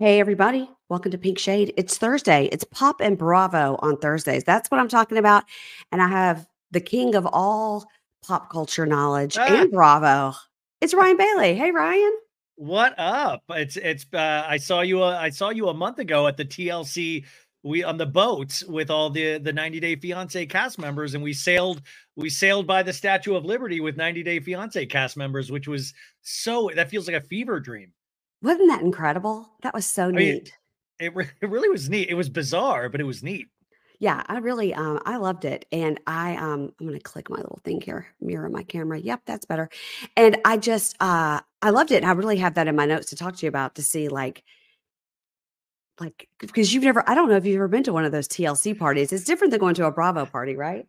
Hey, everybody. Welcome to Pink Shade. It's Thursday. It's Pop and Bravo on Thursdays. That's what I'm talking about. And I have the king of all pop culture knowledge and Bravo. It's Ryan Bailey. Hey, Ryan. What up? I saw you a month ago at the TLC. We on the boats with all the 90 Day Fiance cast members, and we sailed by the Statue of Liberty with 90 Day Fiance cast members, which was so that feels like a fever dream. Wasn't that incredible? That was so neat. It really was neat. It was bizarre, but it was neat. Yeah, I really, I loved it. And I'm going to click my little thing here, mirror my camera. Yep, that's better. And I just, I loved it. And I really have that in my notes to talk to you about, to see like, because I don't know if you've ever been to one of those TLC parties. It's different than going to a Bravo party, right?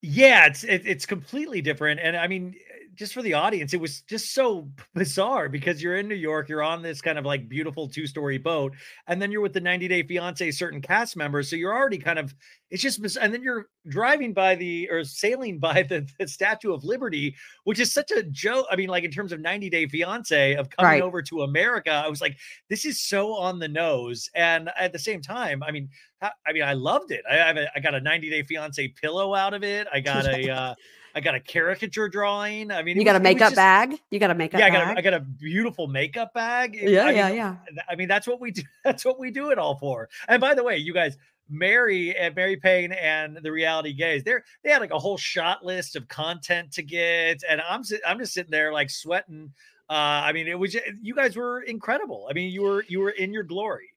Yeah, it's completely different. And I mean, just for the audience, it was just so bizarre because you're in New York, you're on this kind of like beautiful two-story boat, and then you're with the 90 Day Fiance certain cast members. So you're already kind of, it's just, and then you're driving by sailing by the Statue of Liberty, which is such a joke. I mean, like in terms of 90 Day Fiance of coming over to America, I was like, this is so on the nose. And at the same time, I mean, I loved it. I got a 90 Day Fiance pillow out of it. I got a caricature drawing. I mean, you got a makeup bag. Yeah, I got a beautiful makeup bag. I mean, that's what we do. That's what we do it all for. And by the way, you guys, Mary Payne and the Reality Gays, they had like a whole shot list of content to get, and I'm just sitting there like sweating. I mean, it was just, you guys were incredible. I mean, you were in your glory.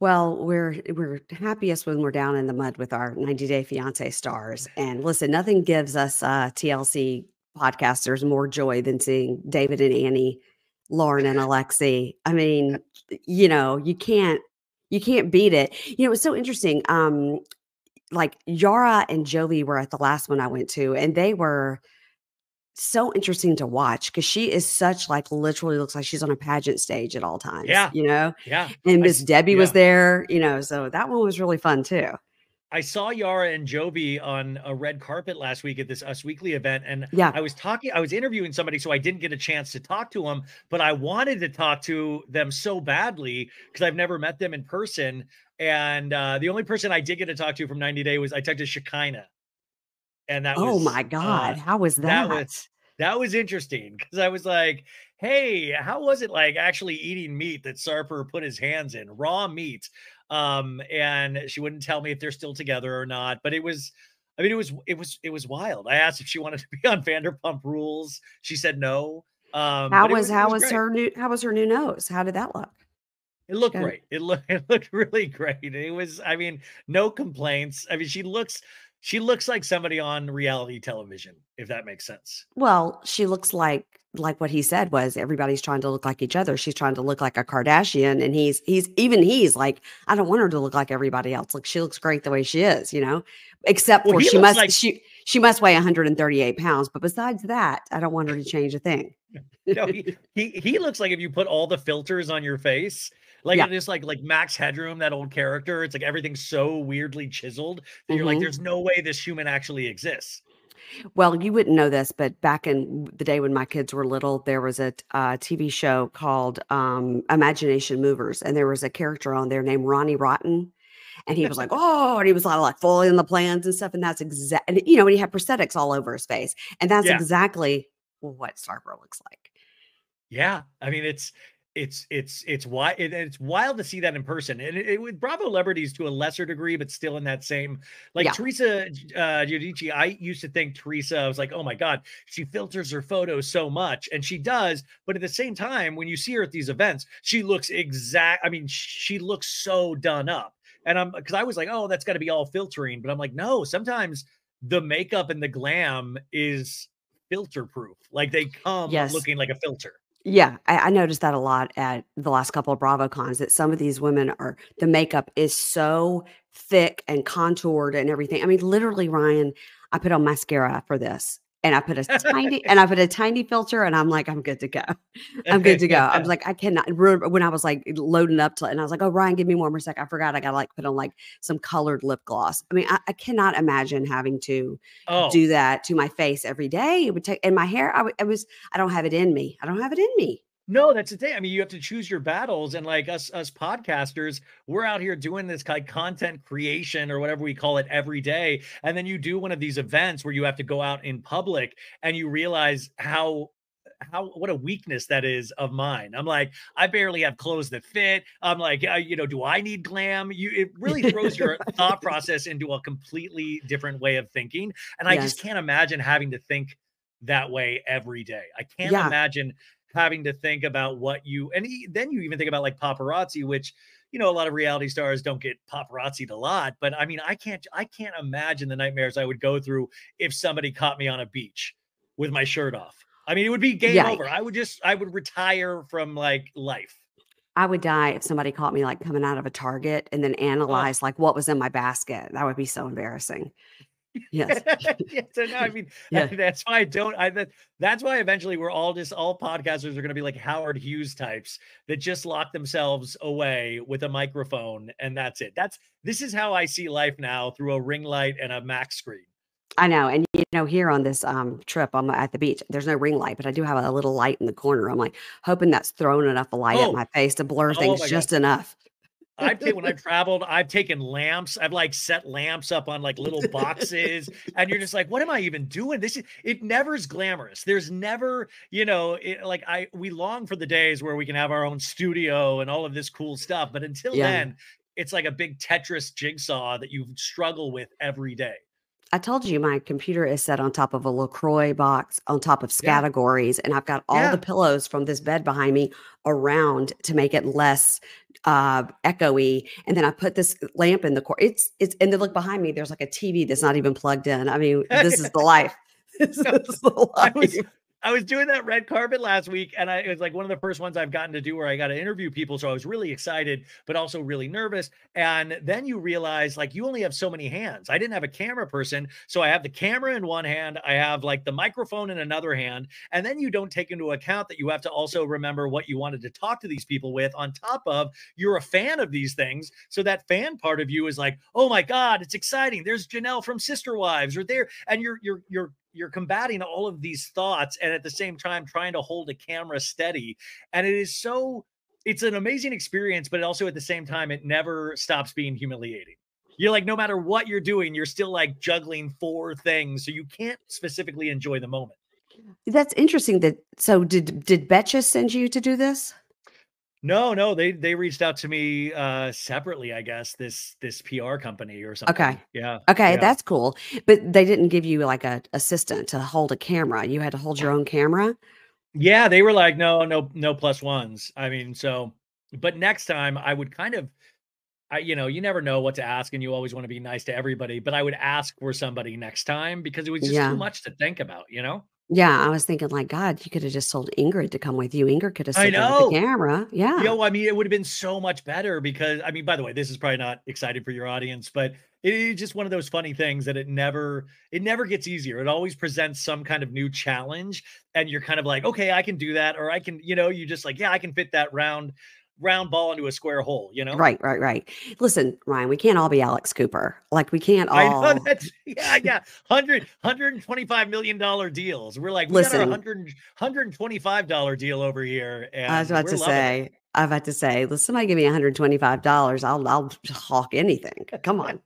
Well, we're happiest when we're down in the mud with our 90 Day Fiance stars. And listen, nothing gives us TLC podcasters more joy than seeing David and Annie, Lauren and Alexi. I mean, you know, you can't beat it. You know, it's so interesting. Like Yara and Jovi were at the last one I went to, and they were so interesting to watch because she is such like literally looks like she's on a pageant stage at all times. Yeah. You know? Yeah. And Miss Debbie was there, you know, so that one was really fun too. I saw Yara and Jovi on a red carpet last week at this Us Weekly event. And I was interviewing somebody, so I didn't get a chance to talk to them, but I wanted to talk to them so badly because I've never met them in person. And the only person I did get to talk to from 90 Day was I talked to Shekinah. And that was, oh my God, how was that? That was interesting because I was like, hey, how was it like actually eating meat that Sarper put his hands in, raw meat? And she wouldn't tell me if they're still together or not, but it was wild. I asked if she wanted to be on Vanderpump Rules. She said no. How was her new nose? How did that look? It looked great. It looked really great. It was, I mean, no complaints. I mean, she looks like somebody on reality television, if that makes sense. Well, she looks like what he said was everybody's trying to look like each other. She's trying to look like a Kardashian. And he's like, I don't want her to look like everybody else. Like she looks great the way she is, you know, except for she must weigh 138 pounds. But besides that, I don't want her to change a thing. No, he looks like if you put all the filters on your face, like just like Max Headroom, that old character. It's like everything's so weirdly chiseled that you're like, there's no way this human actually exists. Well, you wouldn't know this, but back in the day when my kids were little, there was a TV show called Imagination Movers. And there was a character on there named Ronnie Rotten. And he was like, oh, and he was like foiling the plans and stuff. And that's exactly, you know, and he had prosthetics all over his face. And that's exactly what Sarper looks like. Yeah. I mean, it's wild to see that in person, and with Bravo celebrities to a lesser degree, but still in that same like Teresa Giudice. I used to think Teresa, I was like, oh my God, she filters her photos so much, and she does. But at the same time, when you see her at these events, she looks exact. I mean, she looks so done up, and because I was like, oh, that's got to be all filtering, but I'm like, no, sometimes the makeup and the glam is filter proof. Like they come looking like a filter. Yeah, I noticed that a lot at the last couple of Bravo cons, that some of these women are, the makeup is so thick and contoured and everything. I mean, literally, Ryan, I put on mascara for this, and I put a tiny filter, and I'm like, I'm good to go. I'm good to go. I was like, I cannot. When I was like loading up to, and I was like, oh, Ryan, give me one more sec. I forgot I got to like put on like some colored lip gloss. I mean, I cannot imagine having to do that to my face every day. It would take, and my hair, I don't have it in me. No, that's the thing. I mean, you have to choose your battles. And like us podcasters, we're out here doing this kind of content creation or whatever we call it every day. And then you do one of these events where you have to go out in public and you realize what a weakness that is of mine. I'm like, I barely have clothes that fit. I'm like, do I need glam? It really throws your thought process into a completely different way of thinking. And I just can't imagine having to think that way every day. I can't imagine having to think about what you, then you even think about like paparazzi, which, a lot of reality stars don't get paparazzi'd a lot, but I mean, I can't imagine the nightmares I would go through if somebody caught me on a beach with my shirt off. I mean, it would be game over. I would retire from like life. I would die if somebody caught me like coming out of a Target and then analyzed like what was in my basket. That would be so embarrassing. Yes. That's why that's why eventually we're all podcasters are going to be like Howard Hughes types that just lock themselves away with a microphone. And that's it. This is how I see life now, through a ring light and a Mac screen. I know. And here on this trip, I'm at the beach. There's no ring light, but I do have a little light in the corner. I'm like hoping that's thrown enough light at my face to blur things just enough. When I've traveled, I've taken lamps. I've like set lamps up on like little boxes and you're just like, what am I even doing? It never is glamorous. There's never, we long for the days where we can have our own studio and all of this cool stuff. But until then, it's like a big Tetris jigsaw that you struggle with every day. I told you my computer is set on top of a LaCroix box, on top of categories, and I've got all the pillows from this bed behind me around to make it less echoey. And then I put this lamp in the corner. And then look behind me, there's like a TV that's not even plugged in. I mean, this is the life. This is the life. I was doing that red carpet last week, and it was like one of the first ones I've gotten to do where I got to interview people. So I was really excited, but also really nervous. And then you realize like you only have so many hands. I didn't have a camera person. So I have the camera in one hand. I have like the microphone in another hand. And then you don't take into account that you have to also remember what you wanted to talk to these people with, on top of you're a fan of these things. So that fan part of you is like, oh my God, it's exciting. There's Janelle from Sister Wives or there. And you're combating all of these thoughts and at the same time trying to hold a camera steady. And it's an amazing experience, but also at the same time, it never stops being humiliating. You're like, no matter what you're doing, you're still like juggling four things. So you can't specifically enjoy the moment. That's interesting. So did Betcha send you to do this? No, they reached out to me separately, I guess, this PR company or something. Okay. Yeah. Okay. Yeah. That's cool. But they didn't give you like an assistant to hold a camera. You had to hold your own camera. Yeah. They were like, no plus ones. I mean, so, but next time I would kind of, you never know what to ask and you always want to be nice to everybody, but I would ask for somebody next time because it was just too much to think about, Yeah, I was thinking like, God, you could have just told Ingrid to come with you. Ingrid could have stood with the camera. Yeah. I mean, it would have been so much better because, I mean, by the way, this is probably not exciting for your audience, but it's just one of those funny things that it never gets easier. It always presents some kind of new challenge and you're kind of like, okay, I can do that. Or I can, you just like, I can fit that round ball into a square hole, Right. Listen, Ryan, we can't all be Alex Cooper. Like we can't all. I know that's, $125 million deals. We're like, listen, we got our $125 deal over here. And I was about to say, listen, somebody give me $125. I'll hawk anything. Come on.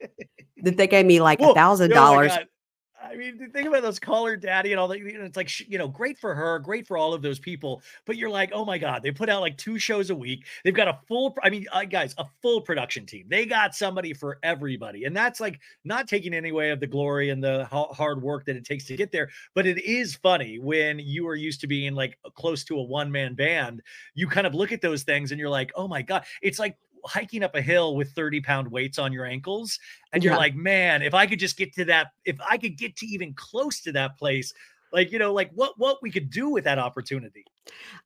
If they gave me like $1,000. I mean, think about those Caller Daddy and all that. It's like, great for her, great for all of those people. But you're like, oh my God, they put out like 2 shows a week. They've got a full production team. They got somebody for everybody. And that's like not taking any way of the glory and the hard work that it takes to get there. But it is funny when you are used to being like close to a one-man band, you kind of look at those things and you're like, oh my God, it's like hiking up a hill with 30-pound weights on your ankles. And you're like, man, if I could just get to that, if I could get to even close to that place, like, like what we could do with that opportunity.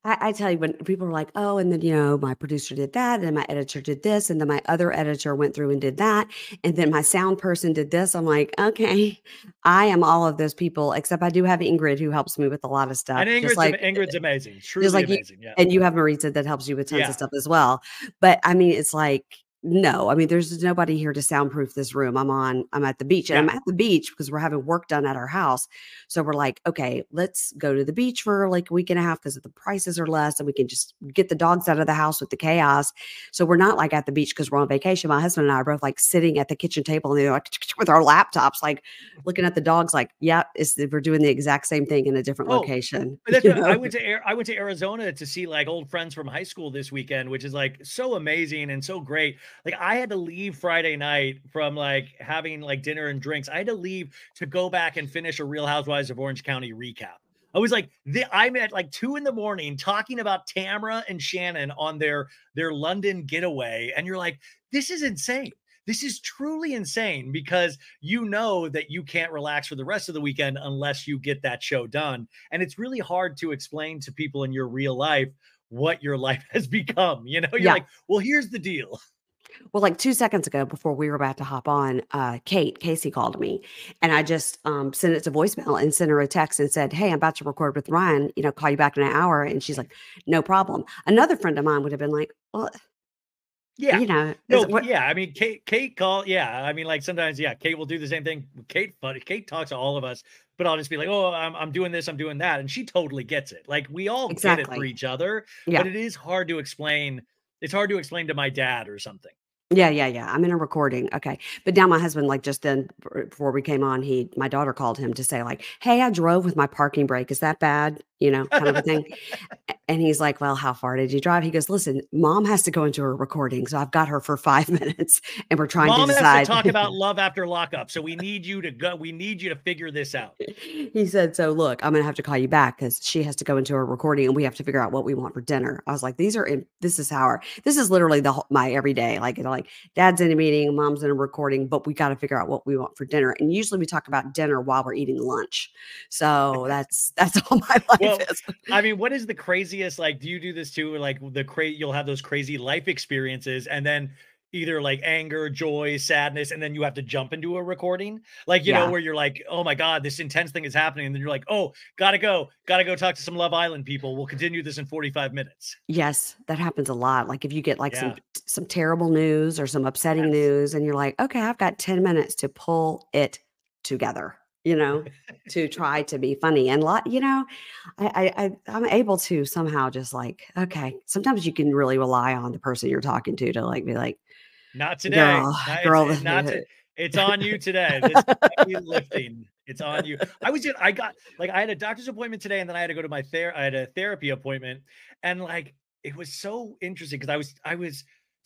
I tell you, when people are like, oh, and then, my producer did that and my editor did this. And then my other editor went through and did that. And then my sound person did this. I'm like, okay, I am all of those people, except I do have Ingrid who helps me with a lot of stuff. And Ingrid's amazing. Truly amazing. And you have Maritza that helps you with tons of stuff as well. But I mean, it's like, No, I mean, there's nobody here to soundproof this room. I'm at the beach, and I'm at the beach because we're having work done at our house. So we're like, okay, let's go to the beach for like a week and a half because the prices are less and we can just get the dogs out of the house with the chaos. So we're not like at the beach because we're on vacation. My husband and I are both like sitting at the kitchen table and they're like with our laptops, like looking at the dogs, like, yeah, we're doing the exact same thing in a different location. But that's I went to Arizona to see like old friends from high school this weekend, which is like so amazing and so great. Like I had to leave Friday night from like having like dinner and drinks. I had to leave to go back and finish a Real Housewives of Orange County recap. I was like, I'm at like 2 a.m. talking about Tamara and Shannon on their London getaway. And you're like, this is insane. This is truly insane because you know that you can't relax for the rest of the weekend unless you get that show done. And it's really hard to explain to people in your real life what your life has become. You know, you're like, well, here's the deal. Well, like 2 seconds ago, before we were about to hop on, Casey called me, and I just sent it to voicemail and sent her a text and said, hey, I'm about to record with Ryan, you know, call you back in an hour. And she's like, no problem. Another friend of mine would have been like, well, yeah, you know, I mean, Kate called. Yeah. I mean, like sometimes, yeah, Kate will do the same thing. Kate talks to all of us, but I'll just be like, oh, I'm doing this, I'm doing that. And she totally gets it. Like we all get it for each other, but it is hard to explain. It's hard to explain to my dad or something. Yeah. I'm in a recording. Okay. But now my husband, like just then before we came on, my daughter called him to say like, hey, I drove with my parking brake. Is that bad? You know, kind of a thing. And he's like, well, how far did you drive? He goes, listen, mom has to go into her recording. So I've got her for 5 minutes and we're trying to decide. Mom has to talk about Love After Lockup. So we need you to go. We need you to figure this out. He said, so look, I'm going to have to call you back because she has to go into her recording and we have to figure out what we want for dinner. I was like, this is literally my everyday. Like, dad's in a meeting, mom's in a recording, but we got to figure out what we want for dinner. And usually we talk about dinner while we're eating lunch. So that's all my life is. I mean, what is the craziest, like, do you do this too? Like you'll have those crazy life experiences and then either like anger, joy, sadness, and then you have to jump into a recording, like, you know, where you're like, oh my God, this intense thing is happening. And then you're like, oh, gotta go talk to some Love Island people. We'll continue this in 45 minutes. Yes. That happens a lot. Like if you get like some terrible news or some upsetting news and you're like, okay, I've got 10 minutes to pull it together, you know, to try to be funny and you know, I'm able to somehow just like, okay, sometimes you can really rely on the person you're talking to like be like, not today, it's on you today. This heavy lifting, it's on you. I had a doctor's appointment today and then I had to go to I had a therapy appointment. And like, it was so interesting because I was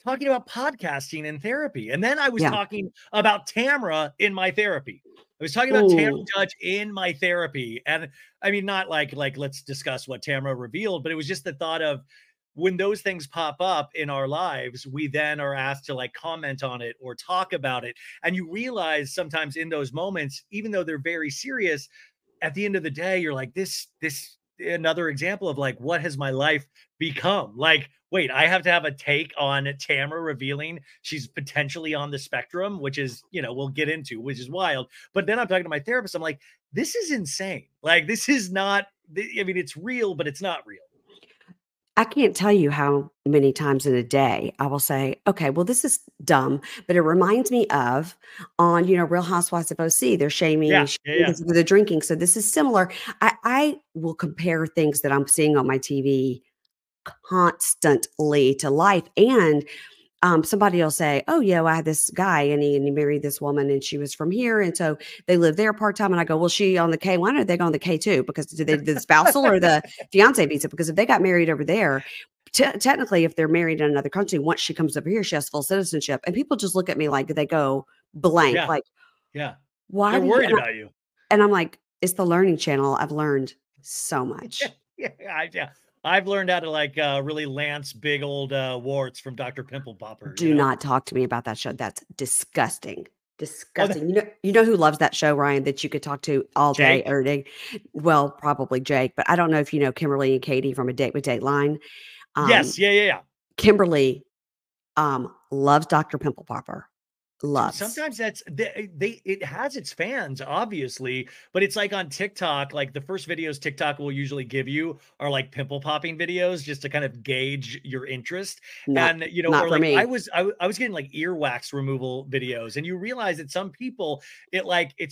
talking about podcasting and therapy. And then I was talking about Tamara in my therapy. I was talking about Tamara Judge in my therapy. And I mean, not like, let's discuss what Tamara revealed, but it was just the thought of, when those things pop up in our lives, we then are asked to like comment on it or talk about it. And you realize sometimes in those moments, even though they're very serious, at the end of the day, you're like, this another example of like, what has my life become? Like, wait, I have to have a take on Tamara revealing she's potentially on the spectrum, which is, you know, we'll get into, which is wild. But then I'm talking to my therapist. I'm like, this is insane. Like, this is not, I mean, it's real, but it's not real. I can't tell you how many times in a day I will say, okay, well, this is dumb, but it reminds me of on, you know, Real Housewives of OC, they're shaming the drinking. So this is similar. I will compare things that I'm seeing on my TV constantly to life. And somebody will say, oh, yeah, well, I had this guy and he married this woman and she was from here. And so they lived there part time. And I go, well, she on the K1 or they go on the K2? Because did they do the spousal or the fiance visa? Because if they got married over there, technically, if they're married in another country, once she comes over here, she has full citizenship. And people just look at me like they go blank. Yeah. Like, yeah, why? They're worried about you. And I'm like, it's the learning channel. I've learned so much. Yeah. I've learned how to like really lance big old warts from Dr. Pimple Popper. Do not talk to me about that show. That's disgusting. Disgusting. You know who loves that show, Ryan, that you could talk to all day earning? Well, probably Jake, but I don't know if you know Kimberly and Katie from A Date with Dateline. Yes. Yeah. Kimberly loves Dr. Pimple Popper. loves. Sometimes that's it has its fans, obviously, but it's like on TikTok, like the first videos TikTok will usually give you are like pimple popping videos just to kind of gauge your interest. And you know, or like I was getting like earwax removal videos, and you realize that some people it's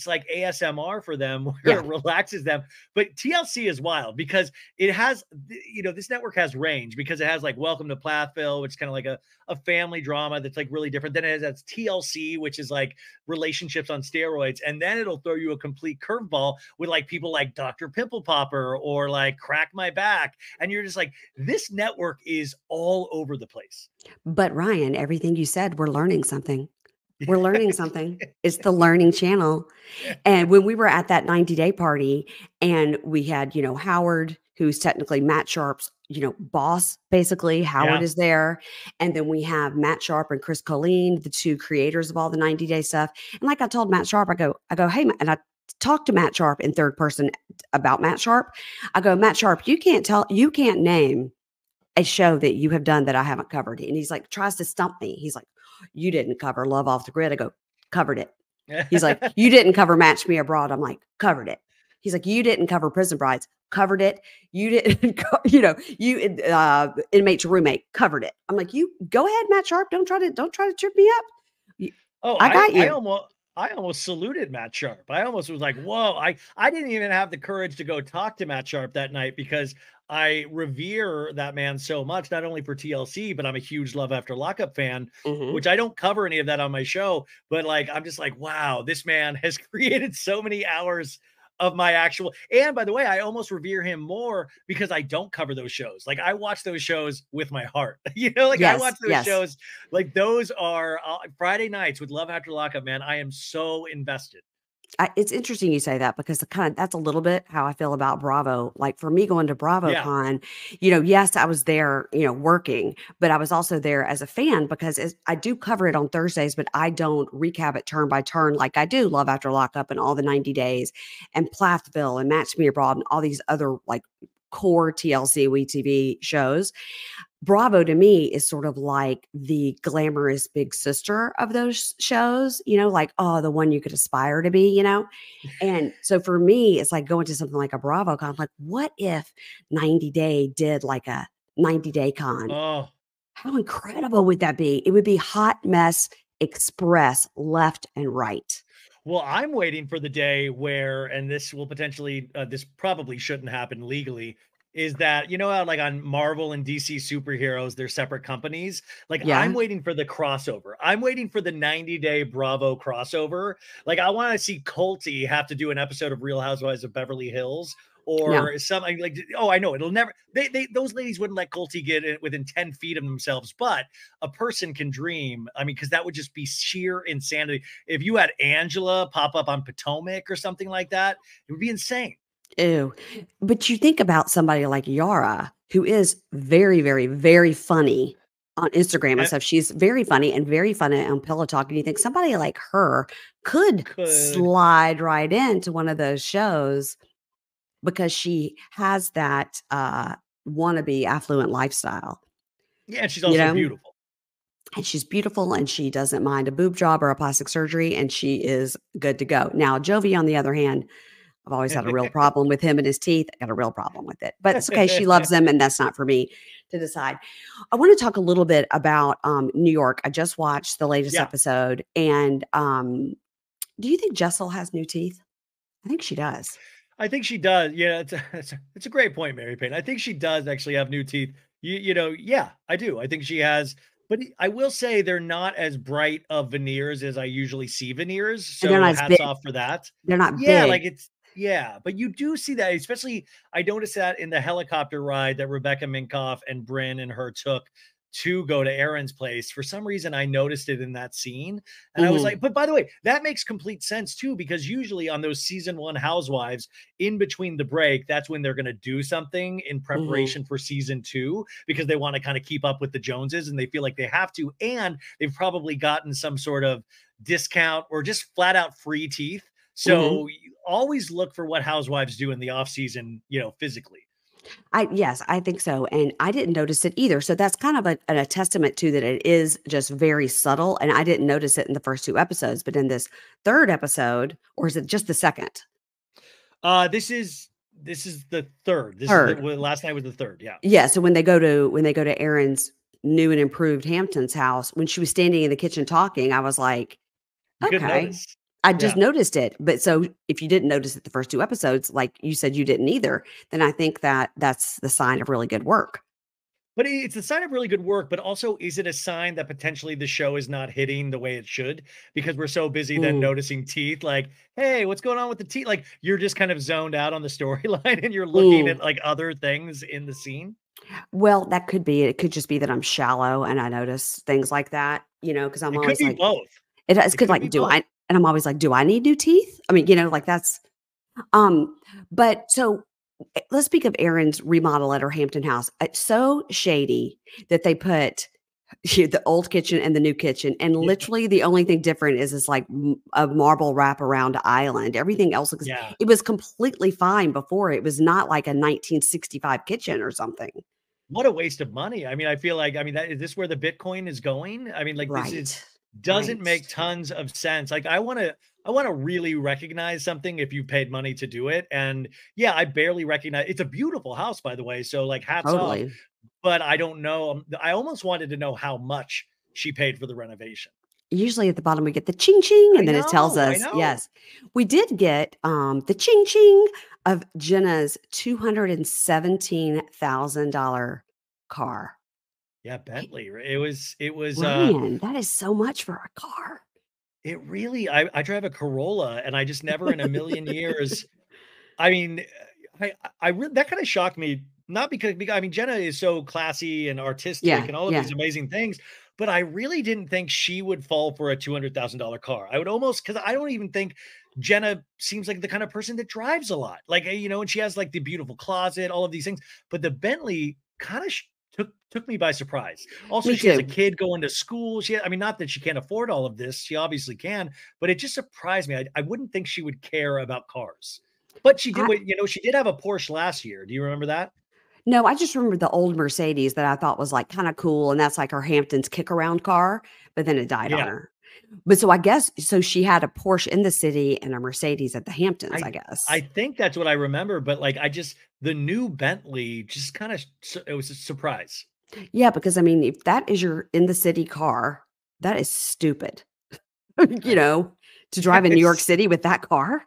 like ASMR for them, where it relaxes them. But TLC is wild because it has, you know, this network has range because it has like Welcome to Plathville, which is kind of like a family drama that's like really different. Then it has that's TLC, which is like relationships on steroids. And then it'll throw you a complete curveball with like people like Dr. Pimple Popper or like Crack My Back. And you're just like, this network is all over the place. But Ryan, everything you said, we're learning something. We're learning something. It's the learning channel. And when we were at that 90 day party and we had, you know, Howard, who's technically Matt Sharp's, you know, boss, basically Howard is there. And then we have Matt Sharp and Chris Colleen, the two creators of all the 90 day stuff. And like I told Matt Sharp, I go, hey, Matt, and I talked to Matt Sharp in third person about Matt Sharp. I go, Matt Sharp, you can't name a show that you have done that I haven't covered. And he's like, tries to stump me. He's like, you didn't cover Love Off the Grid. I go, covered it. He's like, you didn't cover Match Me Abroad. I'm like, covered it. He's like, you didn't cover Prison Brides. Covered it. You didn't, you Inmate to Roommate. Covered it. I'm like, you go ahead, Matt Sharp. Don't try to trip me up. Oh, I got you. I almost saluted Matt Sharp. I almost was like, whoa, I didn't even have the courage to go talk to Matt Sharp that night because I revere that man so much, not only for TLC, but I'm a huge Love After Lockup fan, which I don't cover any of that on my show. But like, I'm just like, wow, this man has created so many hours of my actual. And by the way, I almost revere him more because I don't cover those shows. Like I watch those shows with my heart, you know, like I watch those shows. Like those are Friday nights with Love After Lockup, man. I am so invested. It's interesting you say that because that's a little bit how I feel about Bravo. Like for me going to BravoCon, you know, yes, I was there, you know, working, but I was also there as a fan because I do cover it on Thursdays, but I don't recap it turn by turn like I do Love After Lockup and all the 90 Days and Plathville and Match Me Abroad and all these other like core TLC WeTV shows. Bravo to me is sort of like the glamorous big sister of those shows, you know, like, oh, the one you could aspire to be, you know? And so for me, it's like going to something like a Bravo con, like what if 90 Day did like a 90 Day con? Oh, how incredible would that be? It would be hot mess express left and right. Well, I'm waiting for the day where, and this will potentially, this probably shouldn't happen legally, is that, you know, how like on Marvel and DC superheroes, they're separate companies. Like I'm waiting for the crossover. I'm waiting for the 90 Day Bravo crossover. Like I want to see Colty have to do an episode of Real Housewives of Beverly Hills or something like, oh, I know it'll never, those ladies wouldn't let Colty get it within 10 feet of themselves, but a person can dream. I mean, cause that would just be sheer insanity. If you had Angela pop up on Potomac or something like that, it would be insane. Ew. But you think about somebody like Yara, who is very, very, very funny on Instagram and stuff. She's very funny on Pillow Talk. And you think somebody like her could slide right into one of those shows because she has that wannabe affluent lifestyle. Yeah. And she's also beautiful. And she's beautiful and she doesn't mind a boob job or a plastic surgery. And she is good to go. Now, Jovi, on the other hand, I've always had a real problem with him and his teeth. I got a real problem with it, but it's okay. She loves them. And that's not for me to decide. I want to talk a little bit about New York. I just watched the latest episode. And do you think Jessel has new teeth? I think she does. I think she does. Yeah. It's a great point, Mary Payne. I think she does actually have new teeth. You know, yeah, I do. I think she has. But I will say they're not as bright of veneers as I usually see veneers. So hats off for that. They're not big. Like it's. Yeah, but you do see that, especially I noticed that in the helicopter ride that Rebecca Minkoff and Brynn and her took to go to Aaron's place. For some reason, I noticed it in that scene. And I was like, but by the way, that makes complete sense too, because usually on those season one housewives in between the break, that's when they're going to do something in preparation for season two, because they want to kind of keep up with the Joneses and they feel like they have to. And they've probably gotten some sort of discount or just flat out free teeth. So you always look for what housewives do in the off season, you know, physically. Yes, I think so. And I didn't notice it either. So that's kind of a testament to that. It is just very subtle. And I didn't notice it in the first two episodes, but in this third episode, or is it just the second? This is the third. Last night was the third. Yeah. Yeah. So when they go to Erin's new and improved Hampton's house, when she was standing in the kitchen talking, I was like, okay, I just noticed it. But so if you didn't notice it the first two episodes, like you said, you didn't either, then I think that's the sign of really good work. But it's a sign of really good work, but also is it a sign that potentially the show is not hitting the way it should? Because we're so busy then noticing teeth, like, hey, what's going on with the teeth? Like, you're just kind of zoned out on the storyline and you're looking at like other things in the scene. Well, that could be, it could just be that I'm shallow and I notice things like that, you know, because I'm always like, both. It could like, and I'm always like, do I need new teeth? I mean, you know, like that's, but so let's speak of Erin's remodel at her Hampton house. It's so shady that they put the old kitchen and the new kitchen. And literally the only thing different is it's like a marble wraparound island. Everything else looks, it was completely fine before. It was not like a 1965 kitchen or something. What a waste of money. I mean, I feel like, is this where the Bitcoin is going? I mean, like doesn't make tons of sense. Like I want to really recognize something if you paid money to do it. And yeah, I barely recognize, it's a beautiful house, by the way. So like hats off, but I don't know. I almost wanted to know how much she paid for the renovation. Usually at the bottom, we get the ching ching. And then it tells us, yes, we did get the ching ching of Jenna's $217,000 car. Yeah, Bentley. It was Ryan, that is so much for a car. It really, I drive a Corolla and I just never in a million years. I mean, that kind of shocked me, not because I mean, Jenna is so classy and artistic and all of these amazing things, but I really didn't think she would fall for a $200,000 car. I would almost, because I don't even think Jenna seems like the kind of person that drives a lot. Like, you know, and she has like the beautiful closet, all of these things, but the Bentley kind of took me by surprise. Also, she has a kid going to school. Not that she can't afford all of this. She obviously can, but it just surprised me. I wouldn't think she would care about cars, but she did. She did have a Porsche last year. Do you remember that? No, I just remember the old Mercedes that I thought was like kind of cool. And that's like her Hamptons kick around car, but then it died on her. But so I guess, so she had a Porsche in the city and a Mercedes at the Hamptons, I guess. I think that's what I remember. But like, the new Bentley just kind of, it was a surprise. Yeah. Because I mean, if that is your in the city car, that is stupid, you know, to drive in New York City with that car.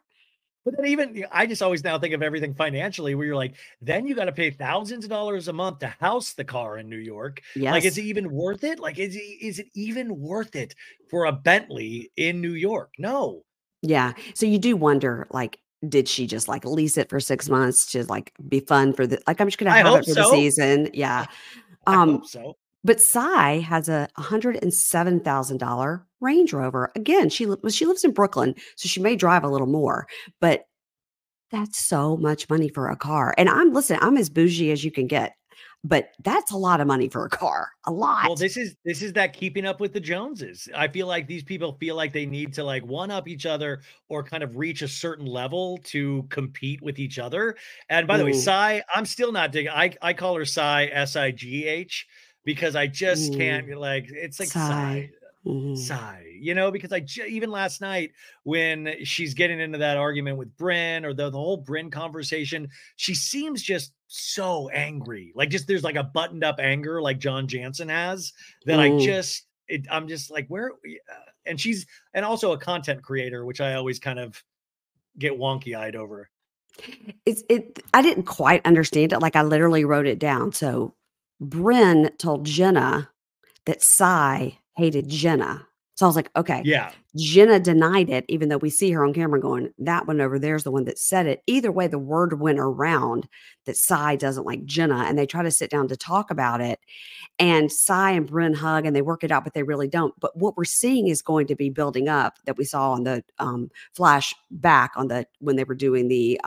But then even, I just always now think of everything financially where you're like, then you got to pay thousands of dollars a month to house the car in New York. Yes. Like, is it even worth it? Like, is it even worth it for a Bentley in New York? No. Yeah. So you do wonder, like, did she just like lease it for 6 months to like be fun for the, like, I'm just going to have it for the season. Yeah. I hope so. But Cy has a $107,000 Range Rover. Again, she lives in Brooklyn, so she may drive a little more, but that's so much money for a car. And I'm as bougie as you can get, but that's a lot of money for a car. A lot. Well, this is that keeping up with the Joneses. I feel like these people feel like they need to like one up each other or kind of reach a certain level to compete with each other. And by the way, Cy, I'm still not digging. I call her Cy, S-I-G-H. Because I just can't, like, it's like sigh, you know, because even last night when she's getting into that argument with Brynn or the whole Brynn conversation, she seems just so angry. Like just, there's like a buttoned up anger like John Jansen has that I'm just like, where? And and also a content creator, which I always kind of get wonky eyed over. I didn't quite understand it. Like I literally wrote it down. So Brynn told Jenna that Cy hated Jenna. So I was like, okay. Yeah. Jenna denied it, even though we see her on camera going, that one over there is the one that said it. Either way, the word went around that Cy doesn't like Jenna, and they try to sit down to talk about it. And Cy and Brynn hug and they work it out, but they really don't. But what we're seeing is going to be building up that we saw on the flashback when they were doing the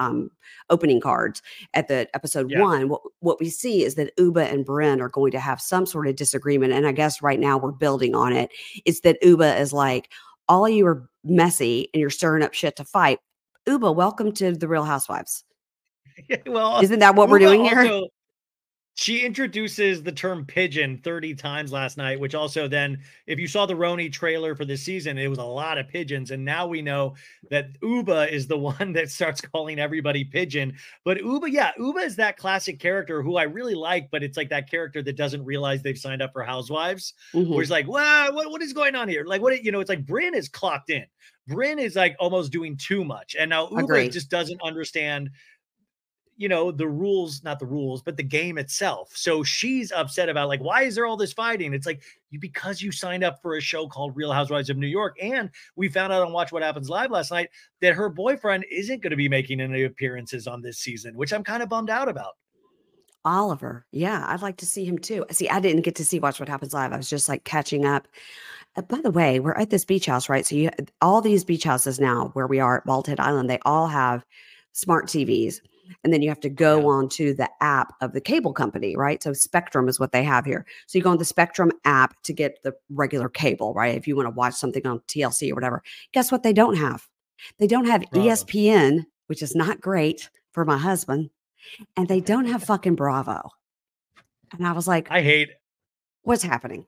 opening cards at the episode one. What we see is that Uba and Brynn are going to have some sort of disagreement. And I guess right now we're building on it. It's that Uba is like, all of you are messy and you're stirring up shit to fight. Uba, welcome to the Real Housewives. Well, isn't that what we're doing also, here? She introduces the term pigeon 30 times last night, which also then, if you saw the Roni trailer for this season, it was a lot of pigeons. And now we know that Uba is the one that starts calling everybody pigeon. But Uba, yeah, Uba is that classic character who I really like, but it's like that character that doesn't realize they've signed up for Housewives. Mm-hmm. Where it's like, wow, what is going on here? Like, what, you know, it's like Brynn is clocked in. Brynn is like almost doing too much. And now Uba just doesn't understand, you know, the rules, not the rules, but the game itself. So she's upset about like, why is there all this fighting? It's like, because you signed up for a show called Real Housewives of New York. And we found out on Watch What Happens Live last night that her boyfriend isn't going to be making any appearances on this season, which I'm kind of bummed out about. Oliver. Yeah. I'd like to see him too. See, I didn't get to see Watch What Happens Live. I was just like catching up. By the way, we're at this beach house, right? So you, all these beach houses now where we are at Bald Head Island, they all have smart TVs. And then you have to go onto the app of the cable company, right? So Spectrum is what they have here. So you go on the Spectrum app to get the regular cable, right? If you want to watch something on TLC or whatever. Guess what they don't have? They don't have ESPN, which is not great for my husband. And they don't have fucking Bravo. And I was like, I hate what's happening.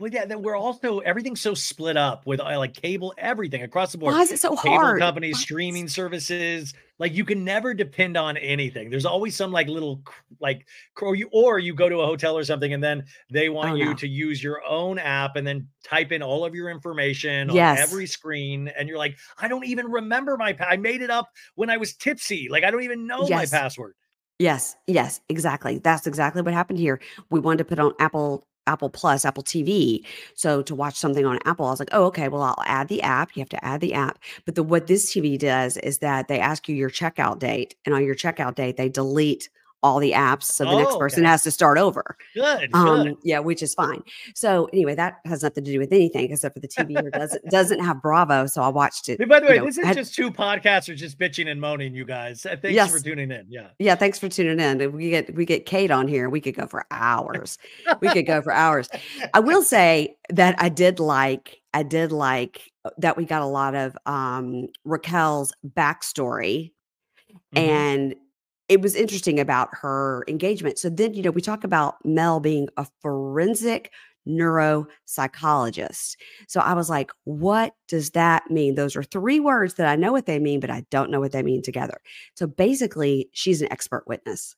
Well, yeah, then we're also, everything's so split up with like cable, everything across the board. Why is it so hard? Cable companies, streaming services, like you can never depend on anything. There's always some like little, like, or you go to a hotel or something and then they want you to use your own app and then type in all of your information on every screen. And you're like, I don't even remember my, I made it up when I was tipsy. Like, I don't even know my password. Yes, yes, exactly. That's exactly what happened here. We wanted to put on Apple Plus, Apple TV. So to watch something on Apple, I was like, oh, okay, well, I'll add the app. You have to add the app. But what this TV does is that they ask you your checkout date. And on your checkout date, they delete all the apps. So the next person has to start over. Good. Yeah, which is fine. So anyway, that has nothing to do with anything except for the TV here doesn't have Bravo. So I watched it. Hey, by the way, this is just two podcasters just bitching and moaning, you guys. Thanks for tuning in. Yeah. Yeah. Thanks for tuning in. We get Kate on here. We could go for hours. We could go for hours. I will say that I did like that we got a lot of Raquel's backstory and it was interesting about her engagement. So then, you know, we talk about Mel being a forensic neuropsychologist. So I was like, what does that mean? Those are three words that I know what they mean, but I don't know what they mean together. So basically, she's an expert witness.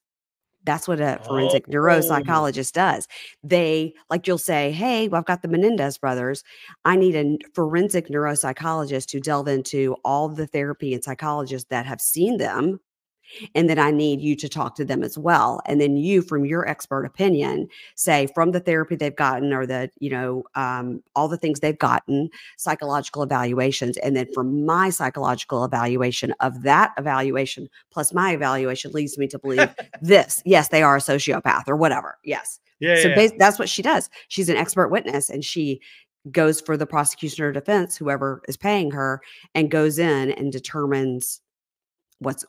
That's what a forensic neuropsychologist does. They, like, you'll say, hey, well, I've got the Menendez brothers. I need a forensic neuropsychologist to delve into all the therapy and psychologists that have seen them. And then I need you to talk to them as well. And then you, from your expert opinion, say from the therapy they've gotten or the, you know, all the things they've gotten, psychological evaluations. And then from my psychological evaluation of that evaluation, plus my evaluation leads me to believe this. Yes, they are a sociopath or whatever. Yes. Yeah, so that's what she does. She's an expert witness and she goes for the prosecution or defense, whoever is paying her, and goes in and determines what's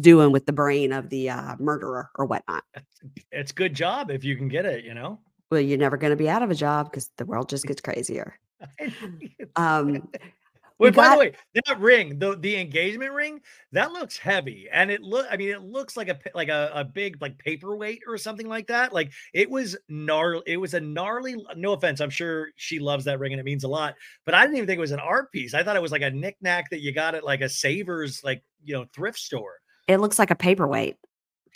doing with the brain of the murderer or whatnot. It's a good job if you can get it, you know? Well, you're never going to be out of a job because the world just gets crazier. Wait, by the way, that ring, the engagement ring, that looks heavy. And it looks like a big like paperweight or something like that. Like it was gnarly. It was a gnarly, no offense. I'm sure she loves that ring and it means a lot, but I didn't even think it was an art piece. I thought it was like a knickknack that you got at like a Savers, like, you know, thrift store. It looks like a paperweight.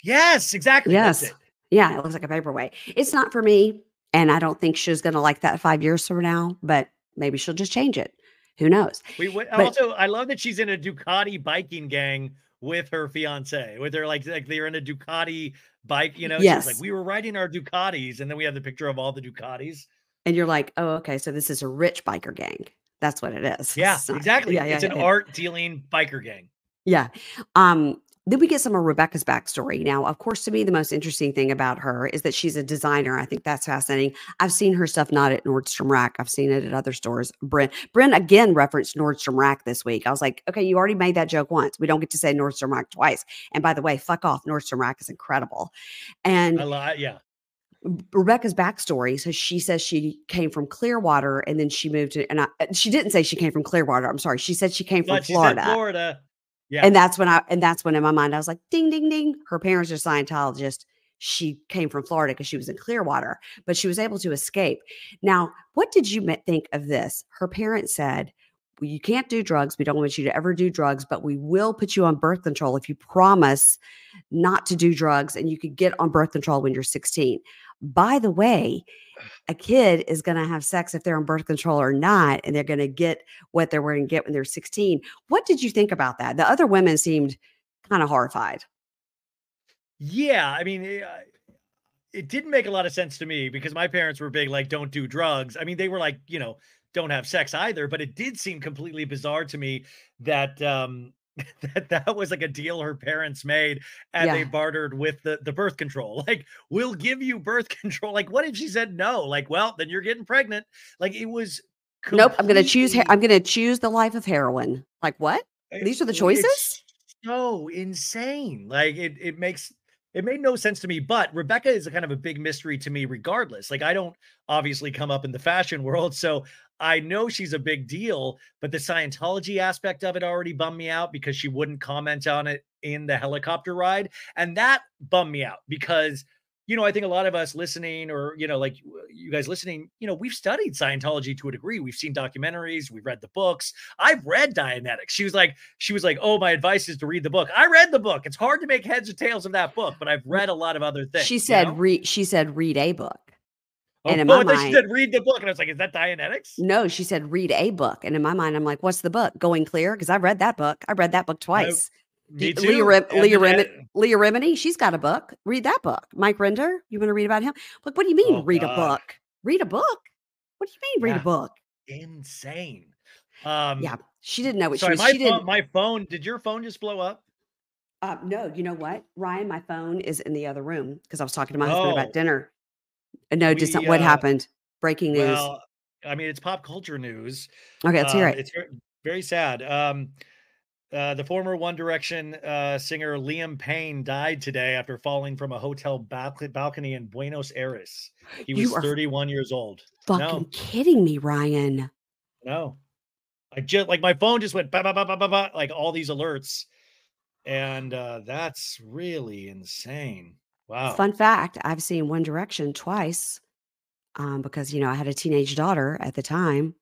Yes, exactly. Yes. Yeah. It looks like a paperweight. It's not for me. And I don't think she's going to like that 5 years from now, but maybe she'll just change it. Who knows? I love that she's in a Ducati biking gang with her fiance, with her like they're in a Ducati bike, you know. Yes. She's like, we were riding our Ducatis, and then we have the picture of all the Ducatis. And you're like, oh, okay, so this is a rich biker gang. That's what it is. Yeah, exactly. Yeah, it's an art dealing biker gang. Yeah. Then we get some of Rebecca's backstory. Now, of course, to me, the most interesting thing about her is that she's a designer. I think that's fascinating. I've seen her stuff not at Nordstrom Rack. I've seen it at other stores. Brynn again referenced Nordstrom Rack this week. I was like, okay, you already made that joke once. We don't get to say Nordstrom Rack twice. And by the way, fuck off. Nordstrom Rack is incredible. And a lot, yeah. Rebecca's backstory. So she says she came from Clearwater and then she moved to, she didn't say she came from Clearwater. I'm sorry. She said she came from Florida. Yeah. And that's when in my mind I was like, ding, ding, ding. Her parents are Scientologists. She came from Florida because she was in Clearwater, but she was able to escape. Now, what did you think of this? Her parents said, well, you can't do drugs. We don't want you to ever do drugs, but we will put you on birth control if you promise not to do drugs, and you could get on birth control when you're 16. By the way, a kid is going to have sex if they're on birth control or not, and they're going to get what they're going to get when they're 16. What did you think about that? The other women seemed kind of horrified. Yeah, I mean, it didn't make a lot of sense to me because my parents were big, like, don't do drugs. I mean, they were like, you know, don't have sex either, but it did seem completely bizarre to me that that was like a deal her parents made, and they bartered with the birth control. Like, we'll give you birth control. Like, what if she said no? Like, well, then you're getting pregnant. Like, it was completely... Nope, I'm going to choose the life of heroin. Like, what? These are the choices? It's so insane. Like, it made no sense to me, but Rebecca is a kind of a big mystery to me regardless. Like, I don't obviously come up in the fashion world, so I know she's a big deal, but the Scientology aspect of it already bummed me out because she wouldn't comment on it in the helicopter ride. And that bummed me out because, you know, I think a lot of us listening, or, you know, like you guys listening, you know, we've studied Scientology to a degree. We've seen documentaries. We've read the books. I've read Dianetics. She was like, oh, my advice is to read the book. I read the book. It's hard to make heads or tails of that book, but I've read a lot of other things. She said, you know? She said, read a book. Oh, and in my mind, she said, read the book. And I was like, is that Dianetics? No, she said, read a book. And in my mind, I'm like, what's the book? Going Clear? Because I've read that book. I read that book twice. Me too. Leah Remini, she's got a book. Read that book. Mike Rinder, you want to read about him? Like, what do you mean, a book? Read a book? What do you mean, read a book? Insane. She didn't know what she was. My phone, did your phone just blow up? No, you know what, Ryan, my phone is in the other room because I was talking to my husband about dinner. No, just what happened? Breaking news. Well, I mean, it's pop culture news. Okay, let's hear it. It's very, very sad. The former One Direction singer Liam Payne died today after falling from a hotel balcony in Buenos Aires. He was 31 years old. Fucking kidding me, Ryan. No. I just, like, my phone just went, bah, bah, bah, bah, bah, bah, like all these alerts. And that's really insane. Wow. Fun fact, I've seen One Direction twice because, you know, I had a teenage daughter at the time.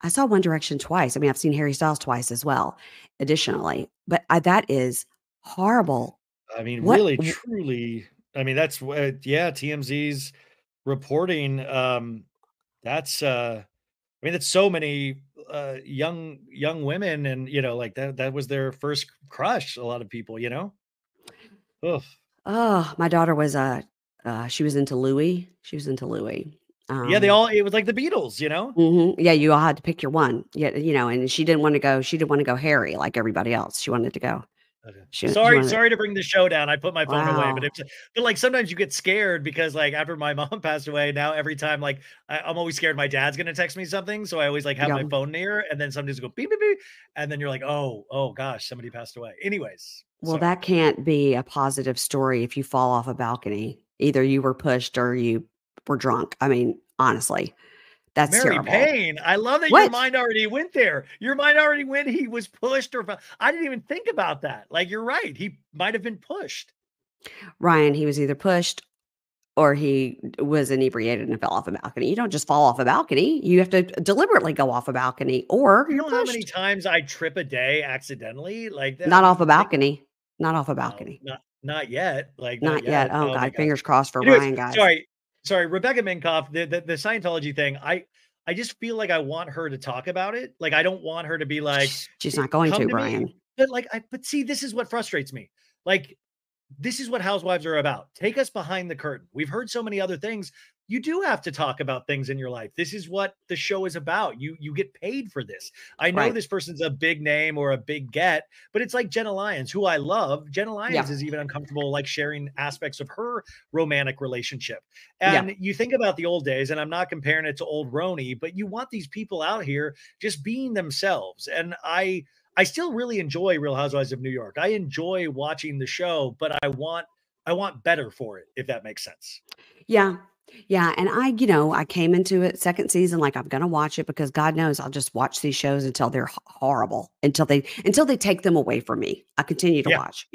I saw One Direction twice. I mean, I've seen Harry Styles twice as well, additionally. But that is horrible. I mean, really, truly. I mean, that's, TMZ's reporting. I mean, that's so many young women. And, you know, like that was their first crush. A lot of people, you know. Ugh. Oh, my daughter was, she was into Louis. It was like the Beatles, you know? Mm-hmm. Yeah. You all had to pick your one, you know, and she didn't want to go Harry like everybody else. She wanted to go. Okay. Sorry to bring the show down. I put my phone away, but like, sometimes you get scared because, like, after my mom passed away, now every time, like, I'm always scared my dad's going to text me something. So I always like have my phone near, and then sometimes go beep, beep, beep. And then you're like, oh gosh, somebody passed away. Anyways. Well, that can't be a positive story if you fall off a balcony. Either you were pushed or you were drunk. I mean, honestly, that's Mary terrible. Payne, I love that your mind already went there. Your mind already went, he was pushed or... I didn't even think about that. Like, you're right. He might have been pushed. Ryan, he was either pushed or he was inebriated and fell off a balcony. You don't just fall off a balcony. You have to deliberately go off a balcony or you know pushed. How many times I trip a day accidentally? Like that. Not off a balcony. Not off a balcony. No, not yet. Like not yet. Oh God. Fingers crossed for Ryan, guys. Sorry, Rebecca Minkoff, the Scientology thing. I just feel like I want her to talk about it. Like, I don't want her to be like, she's not going to Ryan. But see, this is what frustrates me. Like, this is what housewives are about. Take us behind the curtain. We've heard so many other things. You do have to talk about things in your life. This is what the show is about. You get paid for this. I know this person's a big name or a big get, but it's like Jenna Lyons, who I love. Jenna Lyons is even uncomfortable, like, sharing aspects of her romantic relationship. And you think about the old days, and I'm not comparing it to old Roni, but you want these people out here just being themselves. And I still really enjoy Real Housewives of New York. I enjoy watching the show, but I want better for it, if that makes sense. Yeah. Yeah. And I came into it second season, like I'm going to watch it because God knows I'll just watch these shows until they're horrible, until they take them away from me. I continue to watch,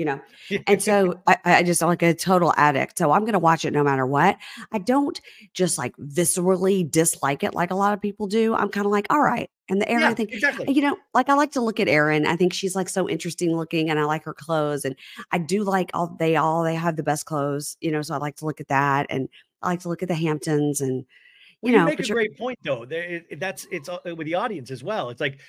and so I just, I'm like a total addict. So I'm going to watch it no matter what. I don't just like viscerally dislike it like a lot of people do. I'm kind of like, all right. And the Erin, I think, like I like to look at Erin. I think she's like so interesting looking, and I like her clothes, and I do like they have the best clothes, so I like to look at that. And I like to look at the Hamptons, and you make a great point though. It's with the audience as well. It's like,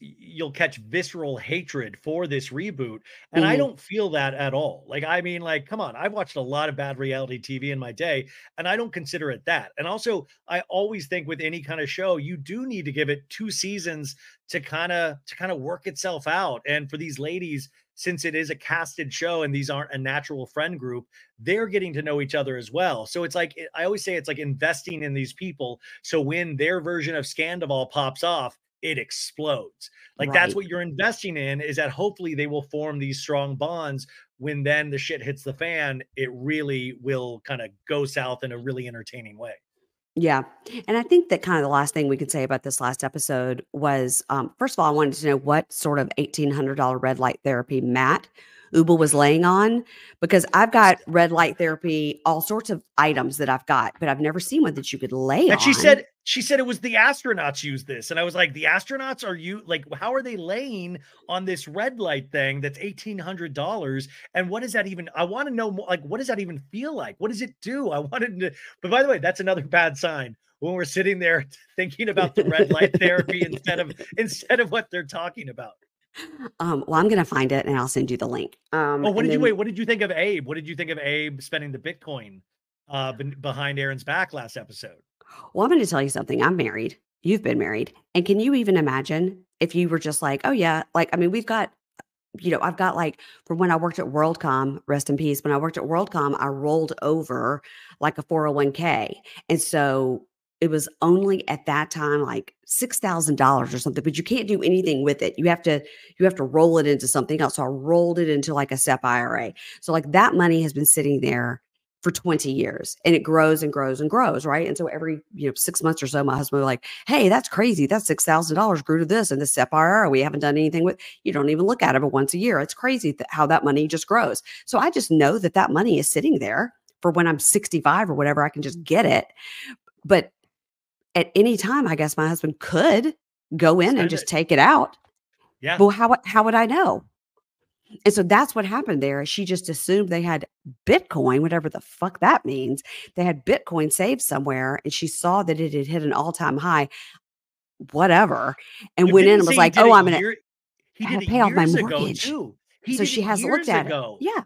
you'll catch visceral hatred for this reboot, and I don't feel that at all. Like, I mean, like, come on, I've watched a lot of bad reality TV in my day, and I don't consider it that. And also, I always think with any kind of show, you do need to give it 2 seasons to kind of work itself out. And for these ladies, since it is a casted show and these aren't a natural friend group, they're getting to know each other as well. So it's like, I always say it's like investing in these people. So when their version of Scandival pops off, it explodes. Like that's what you're investing in, is that hopefully they will form these strong bonds. When then the shit hits the fan, it really will kind of go south in a really entertaining way. Yeah. And I think that kind of the last thing we could say about this last episode was, first of all, I wanted to know what sort of $1,800 red light therapy Matt Ubel was laying on, because I've got red light therapy, all sorts of items that I've got, but I've never seen one that you could lay on. And she said it was the astronauts use this. And I was like, the astronauts how are they laying on this red light thing that's $1,800? And what does that even, I want to know more, like, what does that even feel like? What does it do? But by the way, that's another bad sign. When we're sitting there thinking about the red light therapy instead of what they're talking about. Well, I'm going to find it and I'll send you the link. What did you think of Abe? What did you think of Abe spending the Bitcoin behind Erin's back last episode? Well, I'm going to tell you something. I'm married. You've been married. And can you even imagine if you were just like, oh yeah. Like, I mean, we've got, I've got like from when I worked at WorldCom, rest in peace. When I worked at WorldCom, I rolled over like a 401k. And so it was only at that time, like $6,000 or something, but you can't do anything with it. You have to roll it into something else. So I rolled it into like a SEP IRA. So like that money has been sitting there for 20 years and it grows and grows and grows. Right. And so every, 6 months or so, my husband was like, hey, that's crazy. That $6,000 grew to this and the SEP IRA. We haven't done anything with, you don't even look at it, but once a year, it's crazy how that money just grows. So I just know that money is sitting there for when I'm 65 or whatever, I can just get it. But at any time, I guess my husband could go in and just take it out. Yeah. Well, how would I know? And so that's what happened there. She just assumed they had Bitcoin, whatever the fuck that means. They had Bitcoin saved somewhere, and she saw that it had hit an all-time high, whatever, and went in and was like, "Oh, I'm gonna pay off my mortgage." So she hasn't looked at it. Yeah.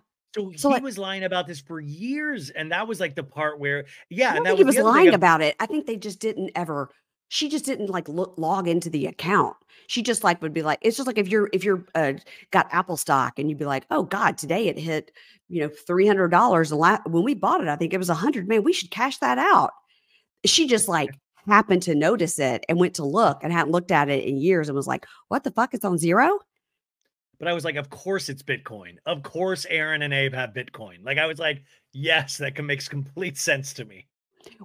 So he was lying about this for years. And that was like the part where, he was lying about it. I think they just didn't ever, she just didn't like log into the account. She just like would be like, it's just like if you're got Apple stock and you'd be like, oh God, today it hit, $300 a lot. When we bought it, I think it was 100, man, we should cash that out. She just like happened to notice it and went to look and hadn't looked at it in years and was like, what the fuck? It's on zero. But I was like, of course it's Bitcoin. Of course, Erin and Abe have Bitcoin. Like I was like, yes, that makes complete sense to me.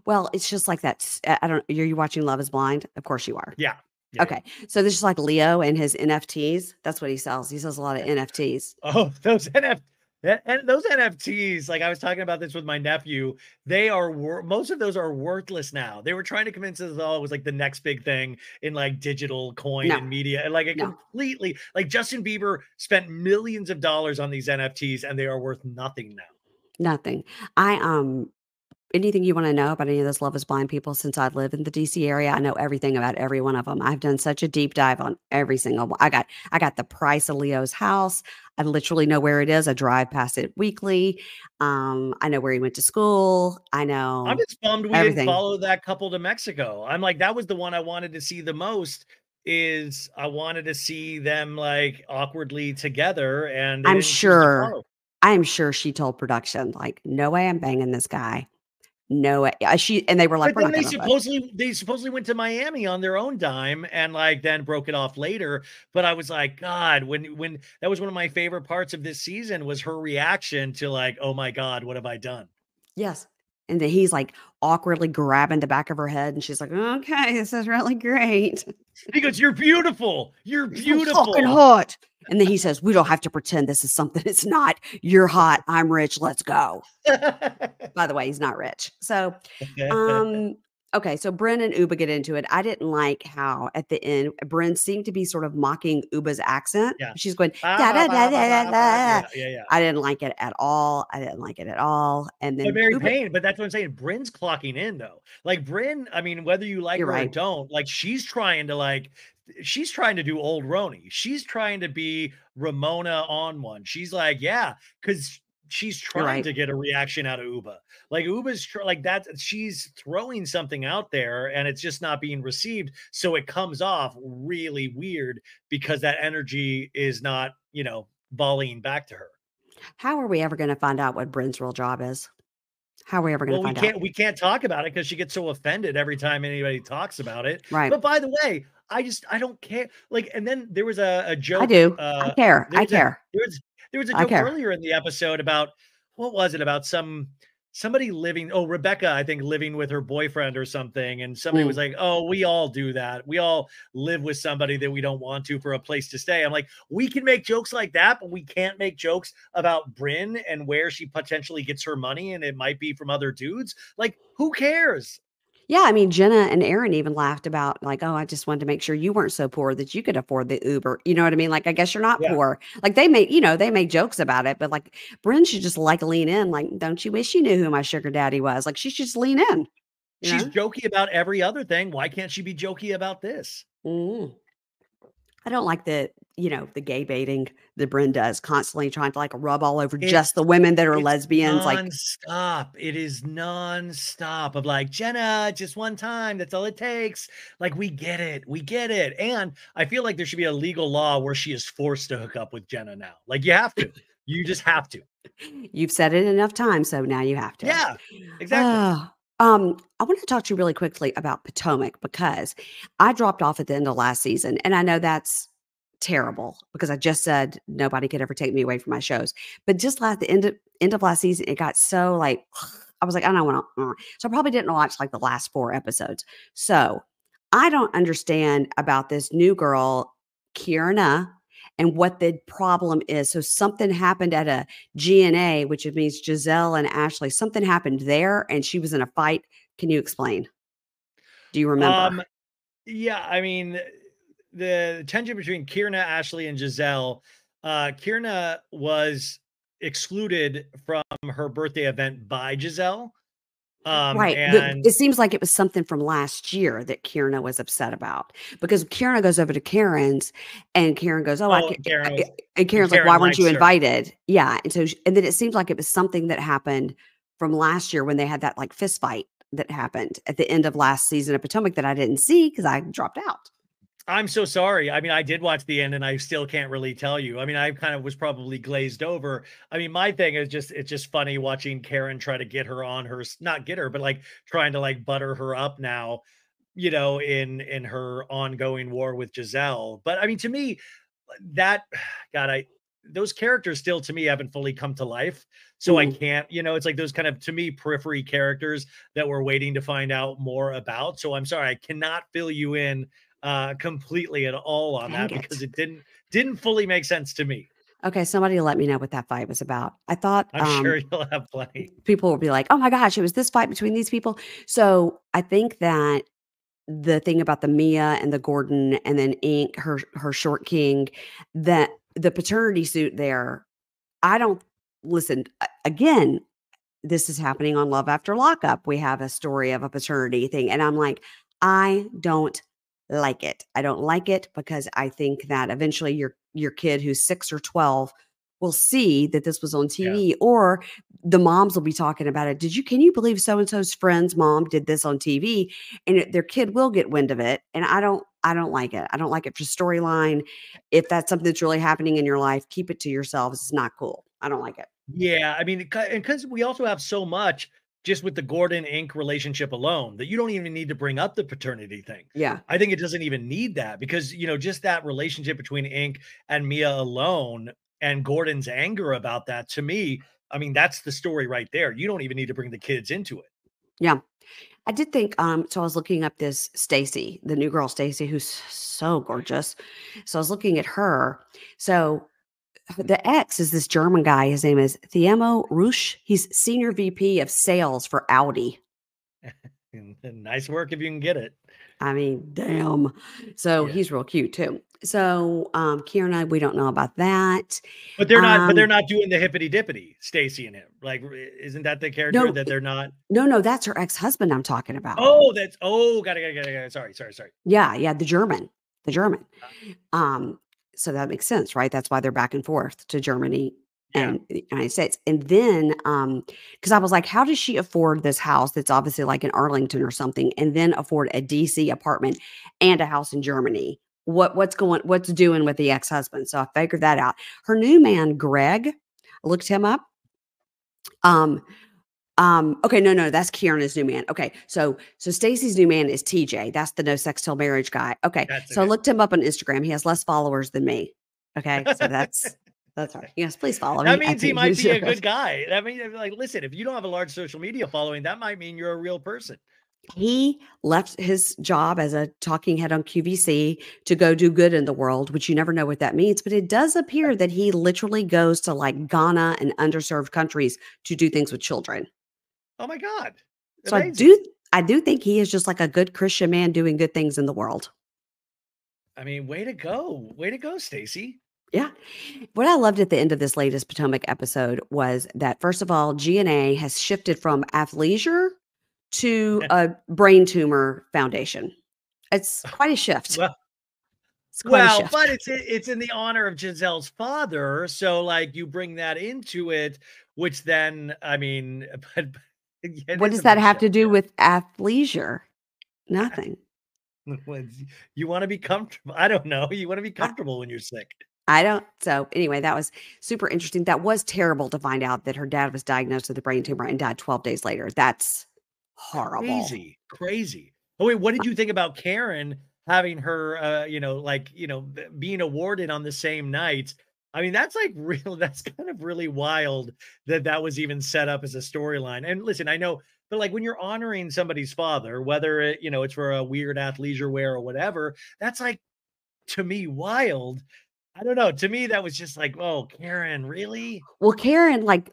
Well, it's just like that. Are you watching Love is Blind? Of course you are. Yeah. Okay. So this is like Leo and his NFTs. That's what he sells. He sells a lot of NFTs. Oh, those NFTs, like I was talking about this with my nephew, most of those are worthless now. They were trying to convince us all it was like the next big thing in like digital coin and media. And like completely, like Justin Bieber spent millions of dollars on these NFTs and they are worth nothing now. Nothing. Anything you want to know about any of those Love is Blind people, since I live in the DC area, I know everything about every one of them. I've done such a deep dive on every single one. I got the price of Leo's house. I literally know where it is. I drive past it weekly. I know where he went to school. I know. I'm just bummed we didn't follow that couple to Mexico. I'm like, that was the one I wanted to see the most. Is I wanted to see them like awkwardly together. And I'm sure she told production, like, no way I'm banging this guy. No, and they were like, but then they supposedly went to Miami on their own dime and like then broke it off later. But I was like, God, when that was one of my favorite parts of this season was her reaction to like, oh my God, what have I done? Yes. And then he's like awkwardly grabbing the back of her head. And she's like, okay, this is really great. He goes, you're beautiful. You're beautiful. You're fucking hot. And then he says, we don't have to pretend this is something it's not. You're hot. I'm rich. Let's go. By the way, he's not rich. So, okay. So Brynn and Uba get into it. I didn't like how at the end, Brynn seemed to be sort of mocking Uba's accent. Yeah. She's going, da, da, da, da, da, da. Yeah. I didn't like it at all. And then but Mary Payne, but that's what I'm saying. Brynn's clocking in though. Like Brynn, I mean, whether you like her or don't, like she's trying to do old Roni. She's trying to be Ramona on one. She's like, yeah, because she's trying to get a reaction out of Uba. Like Uba's like that. She's throwing something out there and it's just not being received. So it comes off really weird because that energy is not, you know, volleying back to her. How are we ever going to find out what Brynn's real job is? How are we ever going to find out? We can't talk about it because she gets so offended every time anybody talks about it. Right. But by the way, I don't care. Like, and then there was a joke. I do. I care. I care. There was a joke earlier in the episode about, what was it about? Somebody living. Oh, Rebecca, I think living with her boyfriend or something. And somebody was like, oh, we all do that. We all live with somebody that we don't want to for a place to stay. I'm like, we can make jokes like that, but we can't make jokes about Brynn and where she potentially gets her money. And it might be from other dudes. Like, who cares? Yeah, I mean, Jenna and Aaron even laughed about like, oh, I just wanted to make sure you weren't so poor that you could afford the Uber. You know what I mean? Like, I guess you're not poor. Like they made jokes about it, but like Brynn should just like lean in. Like, don't you wish you knew who my sugar daddy was? Like she should just lean in. She's jokey about every other thing. Why can't she be jokey about this? I don't like the, you know, the gay baiting that Brynn does, constantly trying to like rub all over just the women that are lesbians. Non-stop. It is non-stop of like, Jenna, just one time. That's all it takes. Like, we get it. We get it. And I feel like there should be a legal law where she is forced to hook up with Jenna now. Like you have to, you just have to. You've said it enough times. So now you have to. Yeah, exactly. I want to talk to you really quickly about Potomac because I dropped off at the end of last season. And I know that's terrible because I just said nobody could ever take me away from my shows. But just like the end of last season, it got so like, I was like, I don't want to. So I probably didn't watch like the last 4 episodes. So I don't understand about this new girl, Kierna, and what the problem is. So something happened at a G&A, which means Giselle and Ashley. Something happened there and she was in a fight. Can you explain? Do you remember? Yeah, I mean, the tension between Kierna, Ashley, and Giselle. Kierna was excluded from her birthday event by Giselle. And it seems like it was something from last year that Kierna was upset about because Kierna goes over to Karen's and Karen goes, Karen's like, why weren't you invited? Yeah. And so, and then it seems like it was something that happened from last year when they had that like fist fight that happened at the end of last season of Potomac that I didn't see because I dropped out. I'm so sorry. I mean, I did watch the end and I still can't really tell you. I mean, I kind of was probably glazed over. I mean, my thing is just, it's just funny watching Karen try to get her on her, not get her, but like trying to like butter her up now, you know, in her ongoing war with Giselle. But I mean, to me that, God, those characters still to me haven't fully come to life. So I can't, you know, it's like those kind of, to me, periphery characters that we're waiting to find out more about. So I'm sorry, I cannot fill you in completely at all on that because it didn't fully make sense to me. Okay, somebody let me know what that fight was about. I thought I'm sure you'll have plenty. People will be like, oh my gosh, it was this fight between these people. So I think that the thing about the Mia and the Gordon and then Ink, her short king, that the paternity suit there, I don't listen again. This is happening on Love After Lockup. We have a story of a paternity thing, and I'm like, I don't like it. I don't like it because I think that eventually your kid who's 6 or 12 will see that this was on TV, or the moms will be talking about it. Can you believe so-and-so's friend's mom did this on TV, and their kid will get wind of it. And I don't like it. I don't like it for storyline. If that's something that's really happening in your life, keep it to yourselves. It's not cool. I don't like it. Yeah. I mean, and cause we also have so much just with the Gordon Inc. relationship alone that you don't even need to bring up the paternity thing. Yeah. I think it doesn't even need that because, you know, just that relationship between Inc. and Mia alone and Gordon's anger about that, to me, I mean, that's the story right there. You don't even need to bring the kids into it. Yeah. I did think, so I was looking up this Stacy, the new girl, Stacy, who's so gorgeous. So I was looking at her. So the ex is this German guy. His name is Thiemo Rusch. He's senior VP of sales for Audi. Nice work if you can get it. I mean, damn. So yeah. He's real cute too. So Kieran, we don't know about that. But they're not. But they're not doing the hippity dippity. Stacy and him. Like, isn't that the character that they're not? No, no, that's her ex-husband I'm talking about. Oh, that's. Oh, got it. Sorry. Yeah, the German. So that makes sense, right? That's why they're back and forth to Germany. Yeah. And the United States. And then, because I was like, how does she afford this house that's obviously like in Arlington or something, and then afford a DC apartment and a house in Germany? What's doing with the ex-husband? So I figured that out. Her new man, Greg, I looked him up. Okay, no, that's Kieran's new man. Okay, so Stacy's new man is TJ. That's the no sex till marriage guy. Okay, so I looked him up on Instagram. He has less followers than me. Okay, so that's. That's right. Yes, please follow me. That means he might be a good guy. That means, like, listen, if you don't have a large social media following, that might mean you're a real person. He left his job as a talking head on QVC to go do good in the world, which you never know what that means. But it does appear that he literally goes to like Ghana and underserved countries to do things with children. Oh my God. Amazing. So I do think he is just like a good Christian man doing good things in the world. I mean, way to go, Stacy. Yeah. What I loved at the end of this latest Potomac episode was that, first of all, G&A has shifted from athleisure to a brain tumor foundation. It's quite a shift. Well, but it's in the honor of Giselle's father. So like you bring that into it, which then, I mean, but what does that have to do with athleisure? Nothing. You want to be comfortable. I don't know. You want to be comfortable when you're sick. I don't. So anyway, that was super interesting. That was terrible to find out that her dad was diagnosed with a brain tumor and died 12 days later. That's horrible. Crazy. Oh, wait, what did you think about Karen having her, being awarded on the same night? I mean, that's like real. That's kind of really wild that was even set up as a storyline. And listen, I know, but like when you're honoring somebody's father, whether it, it's for a weird athleisure wear or whatever, that's like, to me, wild. I don't know. To me, that was just like, oh, Karen, really? Well, Karen, like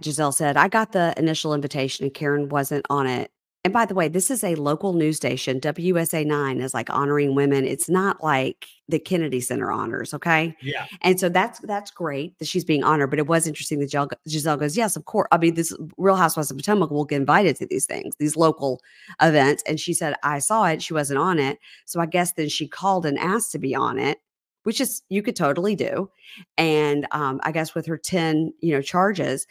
Giselle said, I got the initial invitation and Karen wasn't on it. And by the way, this is a local news station. WSA 9 is like honoring women. It's not like the Kennedy Center honors. Okay. Yeah. And so that's great that she's being honored, but it was interesting that Giselle goes, yes, of course. I mean, this Real Housewives of Potomac will get invited to these things, these local events. And she said, I saw it. She wasn't on it. So I guess then she called and asked to be on it. Which is, you could totally do. And I guess with her 10, charges,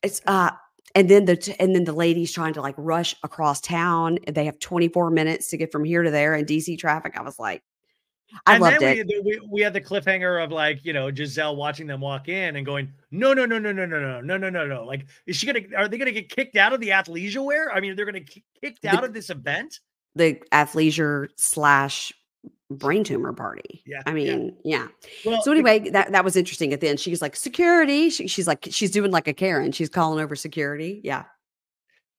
it's, and then the lady's trying to like rush across town. They have 24 minutes to get from here to there in DC traffic. I was like, I loved it. We had the cliffhanger of like, Giselle watching them walk in and going, no. Like, are they going to get kicked out of the athleisure wear? I mean, they're going to get kicked out of this event. The athleisure / brain tumor party. Yeah. I mean, yeah. Well, so anyway, that was interesting at the end. She's like, security. She's doing like a Karen. She's calling over security. Yeah.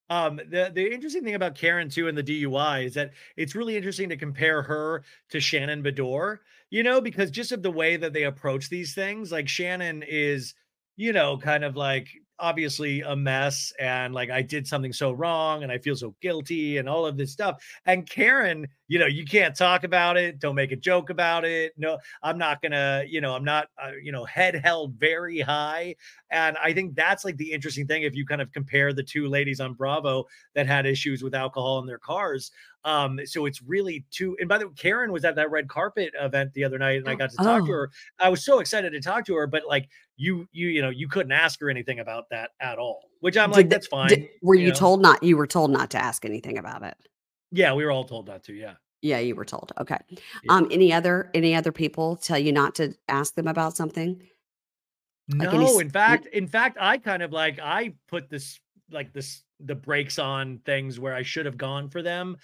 The interesting thing about Karen too, and the DUI is that it's really interesting to compare her to Shannon Bedore, because just of the way that they approach these things, like Shannon is, kind of like obviously a mess and like, I did something so wrong and I feel so guilty and all of this stuff. And Karen, you can't talk about it. Don't make a joke about it. No, I'm not gonna, I'm not, head held very high. And I think that's like the interesting thing. If you kind of compare the two ladies on Bravo that had issues with alcohol in their cars. So it's really two. And by the way, Karen was at that red carpet event the other night and I got to talk to her. I was so excited to talk to her, but like you couldn't ask her anything about that at all, which I'm like, that's fine. You were told not to ask anything about it. Yeah. We were all told not to. Yeah. Yeah. You were told. Okay. Yeah. Any other people tell you not to ask them about something? No, in fact, I kind of like, I put the brakes on things where I should have gone for them.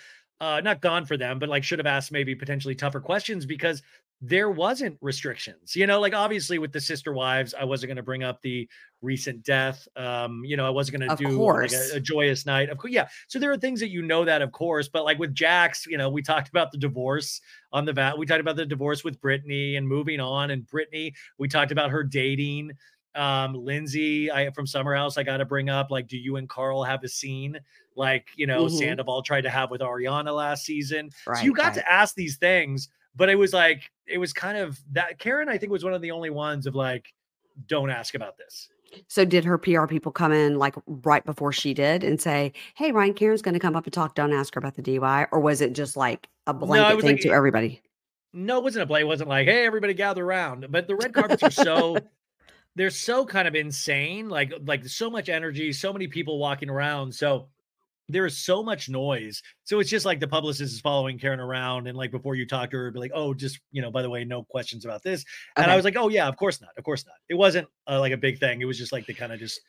Not gone for them, but like should have asked maybe potentially tougher questions because there wasn't restrictions, you know, like obviously with the Sister Wives, I wasn't going to bring up the recent death. You know, I wasn't going to do like a joyous night. Of course. Yeah. So there are things that, you know, that of course, but like with Jax, you know, we talked about the divorce on the VAT. We talked about the divorce with Britney and moving on, and Britney, we talked about her dating, Lindsay from Summer House. I got to bring up, like, do you and Carl have a scene? Like, you know, Sandoval tried to have with Ariana last season. Right, so you got to ask these things. But it was like, it was kind of that. Karen, I think, was one of the only ones of like, don't ask about this. So did her PR people come in like right before she did and say, hey, Ryan, Karen's going to come up and talk. Don't ask her about the DUI. Or was it just like a blanket thing to everybody? No, it wasn't a play. It wasn't like, hey, everybody gather around. But the red carpets are so, they're so kind of insane. Like so much energy, so many people walking around. So there is so much noise. So it's just like the publicist is following Karen around. And like, before you talk to her, be like, oh, just, you know, by the way, no questions about this. Okay. And I was like, oh yeah, of course not. Of course not. It wasn't like a big thing. It was just like, they kind of just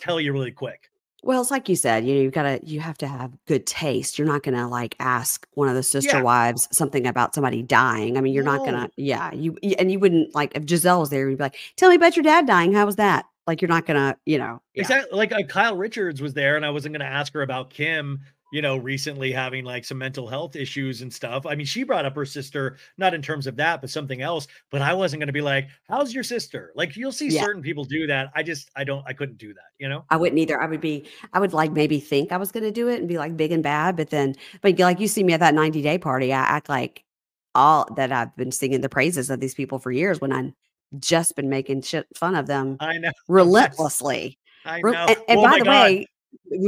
tell you really quick. Well, it's like you said, you know, you have to have good taste. You're not going to like ask one of the sister wives something about somebody dying. I mean, you're not going to, and you wouldn't, like, if Giselle was there, you'd be like, tell me about your dad dying. How was that? Like, you're not going to, you know. Yeah. Exactly. Like Kyle Richards was there, and I wasn't going to ask her about Kim, you know, recently having like some mental health issues and stuff. I mean, she brought up her sister, not in terms of that, but something else. But I wasn't going to be like, how's your sister? Like, you'll see certain people do that. I couldn't do that, you know? I wouldn't either. I would like maybe think I was going to do it and be like big and bad. But like, you see me at that 90 day party, I act like all that I've been singing the praises of these people for years when I'm just been making fun of them. I know. Relentlessly. I know. And by the way,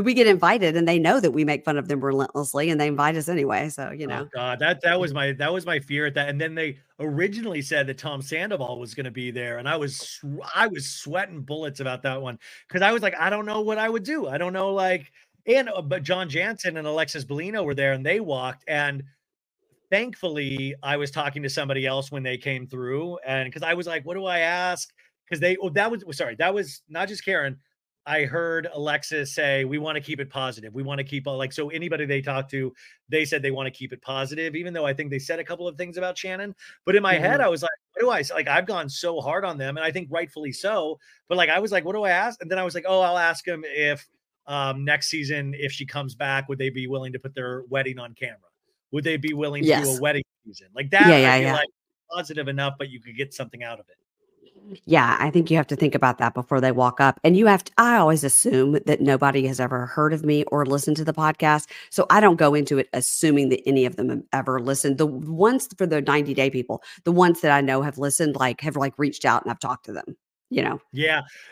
we get invited, and they know that we make fun of them relentlessly, and they invite us anyway. So, you know, God, that was my fear at that. And then they originally said that Tom Sandoval was going to be there, and I was sweating bullets about that one, because I was like, I don't know what I would do. I don't know, like, but John Jansen and Alexis Bellino were there, and they walked, and thankfully, I was talking to somebody else when they came through, and because I was like, what do I ask? Because that was not just Karen. I heard Alexis say, we want to keep it positive. We want to keep like, so anybody they talked to, they said they want to keep it positive, even though I think they said a couple of things about Shannon. But in my head, I was like, what do I, like, I've gone so hard on them, and I think rightfully so. But like, I was like, what do I ask? And then I was like, oh, I'll ask them if next season, if she comes back, would they be willing to put their wedding on camera? Would they be willing to do a wedding season? Like that, like positive enough, but you could get something out of it. Yeah, I think you have to think about that before they walk up. And you have to, I always assume that nobody has ever heard of me or listened to the podcast. So I don't go into it assuming that any of them have ever listened. The ones for the 90 day people, the ones that I know have listened, like have like reached out and I've talked to them. You know,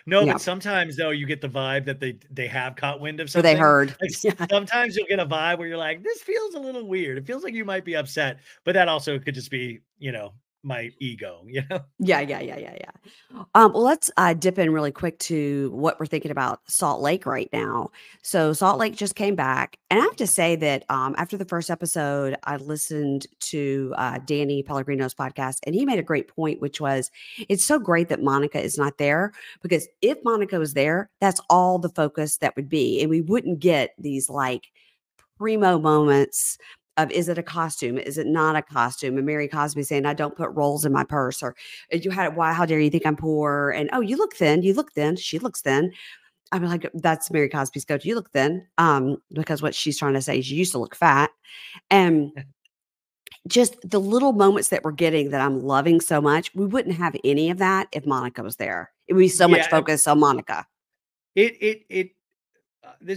but sometimes though you get the vibe that they have caught wind of something. Or they heard. Like, sometimes you'll get a vibe where you're like, this feels a little weird. It feels like you might be upset, but that also could just be, you know, my ego. You know. Yeah. Well, let's dip in really quick to what we're thinking about Salt Lake right now. So Salt Lake just came back, and I have to say that after the first episode, I listened to Danny Pellegrino's podcast, and he made a great point, which was, it's so great that Monica is not there, because if Monica was there, that's all the focus that would be, and we wouldn't get these like primo moments of, is it a costume? Is it not a costume? And Mary Cosby saying, I don't put rolls in my purse, or why, how dare you think I'm poor? And, oh, you look thin. You look thin. She looks thin. I'm like, that's Mary Cosby's go to. You look thin. Because what she's trying to say is you used to look fat. And just the little moments that we're getting that I'm loving so much. We wouldn't have any of that if Monica was there. It would be so much focus on Monica. This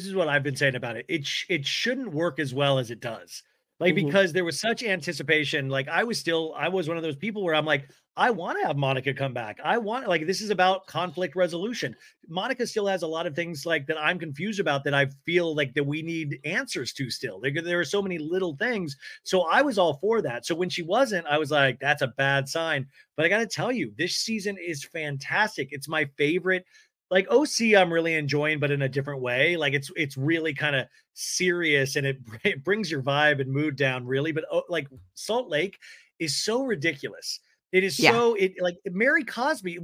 is what I've been saying about it. It shouldn't work as well as it does. Like, because there was such anticipation, like I was one of those people where I'm like, I want to have Monica come back. I want, like, this is about conflict resolution. Monica still has a lot of things like that I'm confused about, that I feel like that we need answers to still. There are so many little things. So I was all for that. So when she wasn't, I was like, that's a bad sign. But I got to tell you, this season is fantastic. It's my favorite. Like OC, I'm really enjoying, but in a different way. Like it's really kind of serious, and it brings your vibe and mood down really. But like Salt Lake is so ridiculous. It is so, like Mary Cosby.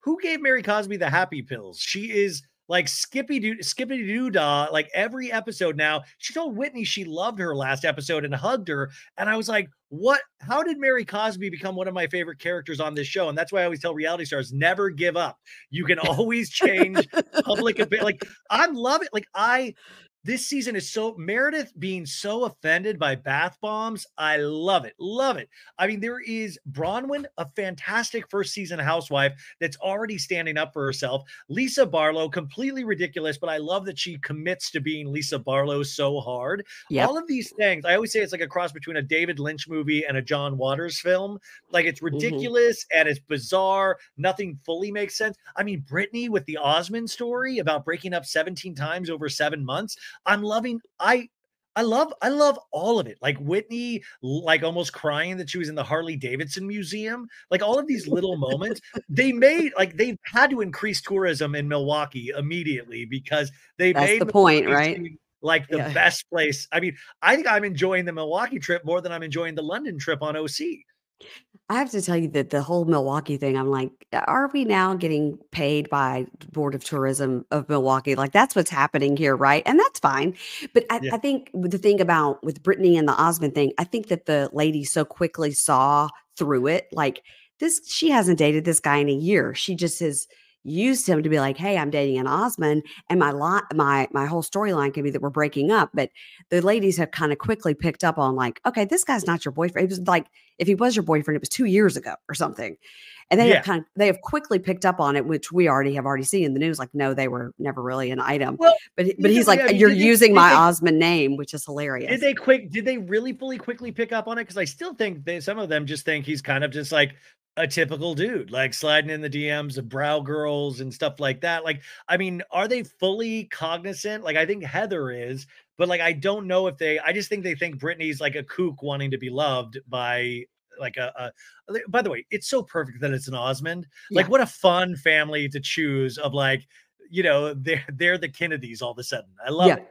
Who gave Mary Cosby the happy pills? She is like Skippy Doodah, like every episode now. She told Whitney she loved her last episode and hugged her. And I was like, what? How did Mary Cosby become one of my favorite characters on this show? And that's why I always tell reality stars, never give up. You can always change public opinion. Like, I love it. Like, this season is so, Meredith being so offended by bath bombs. I love it. Love it. I mean, there is Bronwyn, a fantastic first season housewife that's already standing up for herself. Lisa Barlow, completely ridiculous, but I love that she commits to being Lisa Barlow so hard. Yep. All of these things, I always say it's like a cross between a David Lynch movie and a John Waters film. Like, it's ridiculous and it's bizarre. Nothing fully makes sense. I mean, Brittany with the Osmond story about breaking up 17 times over 7 months. I'm loving, I love all of it. Like Whitney, like almost crying that she was in the Harley Davidson museum, like all of these little moments they made, like they had to increase tourism in Milwaukee immediately because they made the point, right? Like the best place. I mean, I think I'm enjoying the Milwaukee trip more than I'm enjoying the London trip on OC. I have to tell you that the whole Milwaukee thing, I'm like, are we now getting paid by Board of Tourism of Milwaukee? Like, that's what's happening here, right? And that's fine. But I think the thing about with Brittany and the Osmond thing, I think that the lady so quickly saw through it. Like, this, she hasn't dated this guy in a year. She just has used him to be like, hey, I'm dating an Osmond, and my whole storyline can be that we're breaking up. But the ladies have kind of quickly picked up on, like, okay, this guy's not your boyfriend. It was like, if he was your boyfriend, it was 2 years ago or something. And they have quickly picked up on it, which we already seen in the news. Like, no, they were never really an item. Well, but he's like, you're using my Osmond name, which is hilarious. Did they really fully pick up on it? Because I still think some of them just think he's kind of just like a typical dude, like sliding in the DMs of brow girls and stuff like that. Like, I mean, are they fully cognizant? Like, I think Heather is, but like, I don't know if I just think they think Brittany's like a kook wanting to be loved by like by the way, it's so perfect that it's an Osmond. Like, what a fun family to choose of, like, you know, they're the Kennedys all of a sudden. I love it.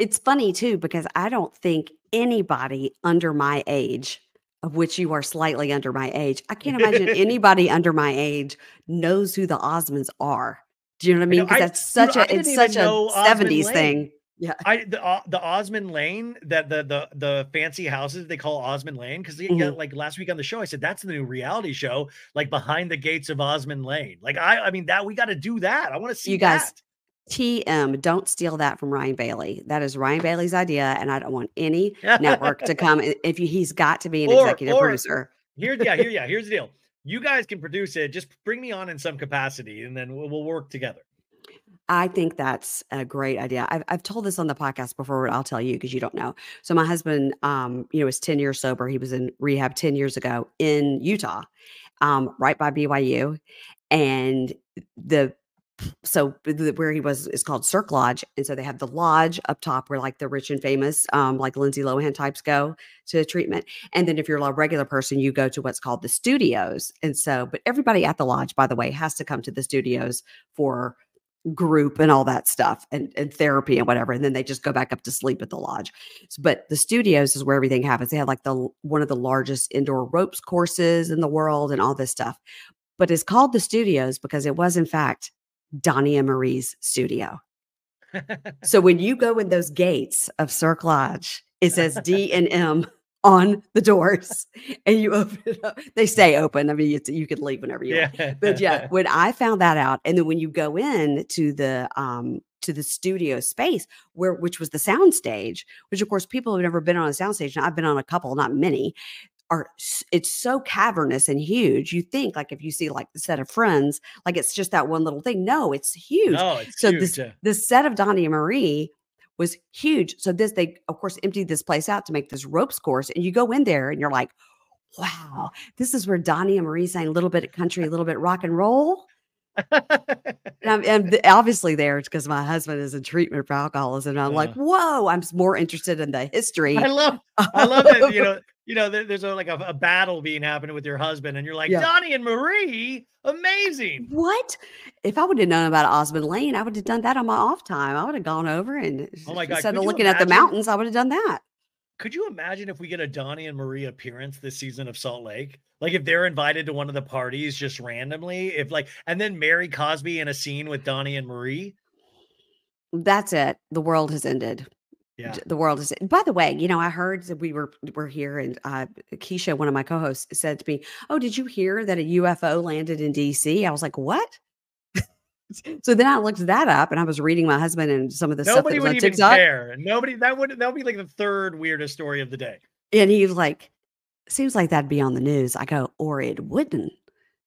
It's funny too, because I don't think anybody under my age, of which you are slightly under my age. I can't imagine anybody under my age knows who the Osmonds are. Do you know what I mean? Because that's such it's such a 70s thing. Yeah, the Osmond Lane, that the fancy houses they call Osmond Lane, because like last week on the show I said that's the new reality show, like Behind the Gates of Osmond Lane. Like I mean, that we got to do that. I want to see you guys. That. TM, don't steal that from Ryan Bailey. That is Ryan Bailey's idea, and I don't want any network to come. If he's got to be an executive producer. Here's the deal. You guys can produce it. Just bring me on in some capacity, and then we'll work together. I think that's a great idea. I've told this on the podcast before, but I'll tell you because you don't know. So my husband, is 10 years sober. He was in rehab 10 years ago in Utah, right by BYU, and so where he was is called Cirque Lodge. And so they have the lodge up top where like the rich and famous, like Lindsay Lohan types go to treatment. And then if you're a regular person, you go to what's called the studios. And so, but everybody at the lodge, by the way, has to come to the studios for group and all that stuff and therapy and whatever. And then they just go back up to sleep at the lodge. So, but the studios is where everything happens. They have like one of the largest indoor ropes courses in the world and all this stuff, but it's called the studios because it was in fact Donnie and Marie's studio. So when you go in those gates of Cirque Lodge, it says D&M on the doors, and you open it up. They stay open. I mean, you can leave whenever you want. But when I found that out, and then when you go in to the studio space, which was the soundstage, which of course people who've never been on a soundstage, and I've been on a couple, not many. It's so cavernous and huge. You think like if you see like the set of Friends, like it's just that one little thing. No, it's huge. No, it's so huge. The set of Donnie and Marie was huge. So they of course emptied this place out to make this ropes course. And you go in there and you're like, wow, this is where Donnie and Marie sang a little bit of country, a little bit rock and roll. And obviously there, it's because my husband is in treatment for alcoholism. And I'm like, whoa, I'm more interested in the history. I love it. You know, there's a battle being happening with your husband, and you're like, Donnie and Marie, amazing. What? If I would have known about Osmond Lane, I would have done that on my off time. I would have gone over and instead of looking at the mountains, I would have done that. Could you imagine if we get a Donnie and Marie appearance this season of Salt Lake? Like if they're invited to one of the parties just randomly, and then Mary Cosby in a scene with Donnie and Marie. that's it. The world has ended. Yeah. The world is, by the way, you know, I heard that we're here and Keisha, one of my co-hosts, said to me, "Oh, did you hear that a UFO landed in DC?" I was like, "What?" So then I looked that up and I was reading my husband and some of the stuff that was on TikTok. Nobody that'll be like the third weirdest story of the day. And he's like, "Seems like that'd be on the news." I go, "Or it wouldn't,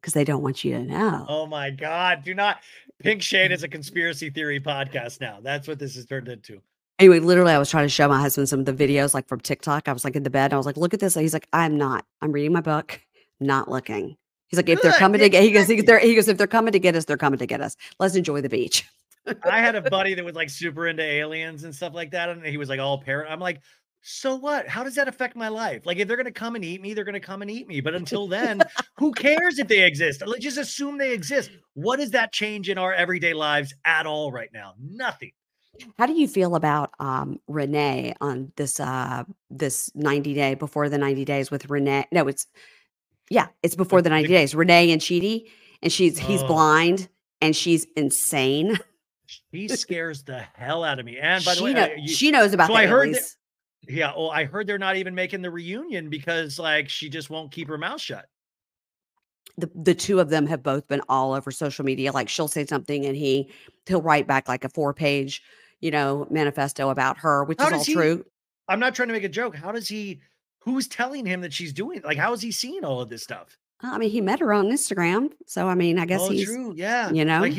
because they don't want you to know." Oh my God. Do not. Pink Shade is a conspiracy theory podcast now. That's what this has turned into. Anyway, literally, I was trying to show my husband some of the videos, like from TikTok. I was like in the bed. And I was like, "Look at this." And he's like, "I'm not. I'm reading my book. Not looking." He's like, "If they're coming to get," he goes, "If they're coming to get us, they're coming to get us. Let's enjoy the beach." I had a buddy that was like super into aliens and stuff like that, and he was like all paranoid. I'm like, "So what? How does that affect my life? Like, if they're gonna come and eat me, they're gonna come and eat me. But until then, who cares if they exist? Let's just assume they exist. What does that change in our everyday lives at all right now? Nothing." How do you feel about Renee on this this 90 day before the 90 days with Renee? No, it's before the 90 days. Renee and Chidi, and he's blind and she's insane. She scares the hell out of me. And by the way, she knows about the aliens. Yeah, well, I heard they're not even making the reunion because like she just won't keep her mouth shut. The two of them have both been all over social media. Like she'll say something and he'll write back like a 4-page, you know, manifesto about her, which is all true. I'm not trying to make a joke. Who's telling him that she's doing, like, how is he seeing all of this stuff? I mean, he met her on Instagram. So, I mean, I guess he's true. Yeah. You know, like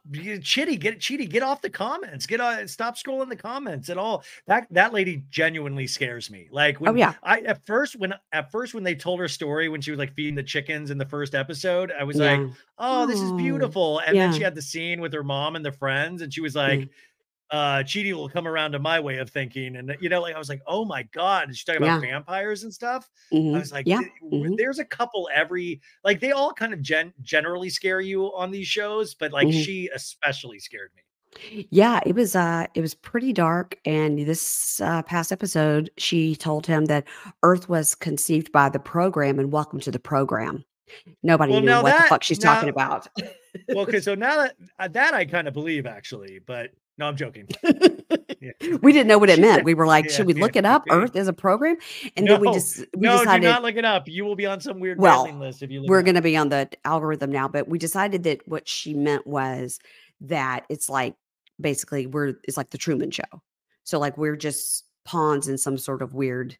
Chidi, get off the comments. Stop scrolling the comments at all. That lady genuinely scares me. Like when at first when they told her story, when she was like feeding the chickens in the first episode, I was like, "Oh, this is beautiful." And then she had the scene with her mom and the friends, and she was like, "Chidi will come around to my way of thinking." And you know, like I was like, "Oh my God." And she's talking about vampires and stuff. I was like, there's a couple like they all kind of generally scare you on these shows, but like she especially scared me. Yeah, it was pretty dark. And this past episode, she told him that Earth was conceived by the program and welcome to the program. Nobody knew what the fuck she's talking about. Well, okay, so now that I kind of believe actually, but no, I'm joking. We didn't know what it meant. We were like, should we look it up? Earth is a program. And then we decided, do not look it up. You will be on some weird mailing list if you look. We're going to be on the algorithm now, but we decided that what she meant was that it's like basically it's like the Truman Show. So like we're just pawns in some sort of weird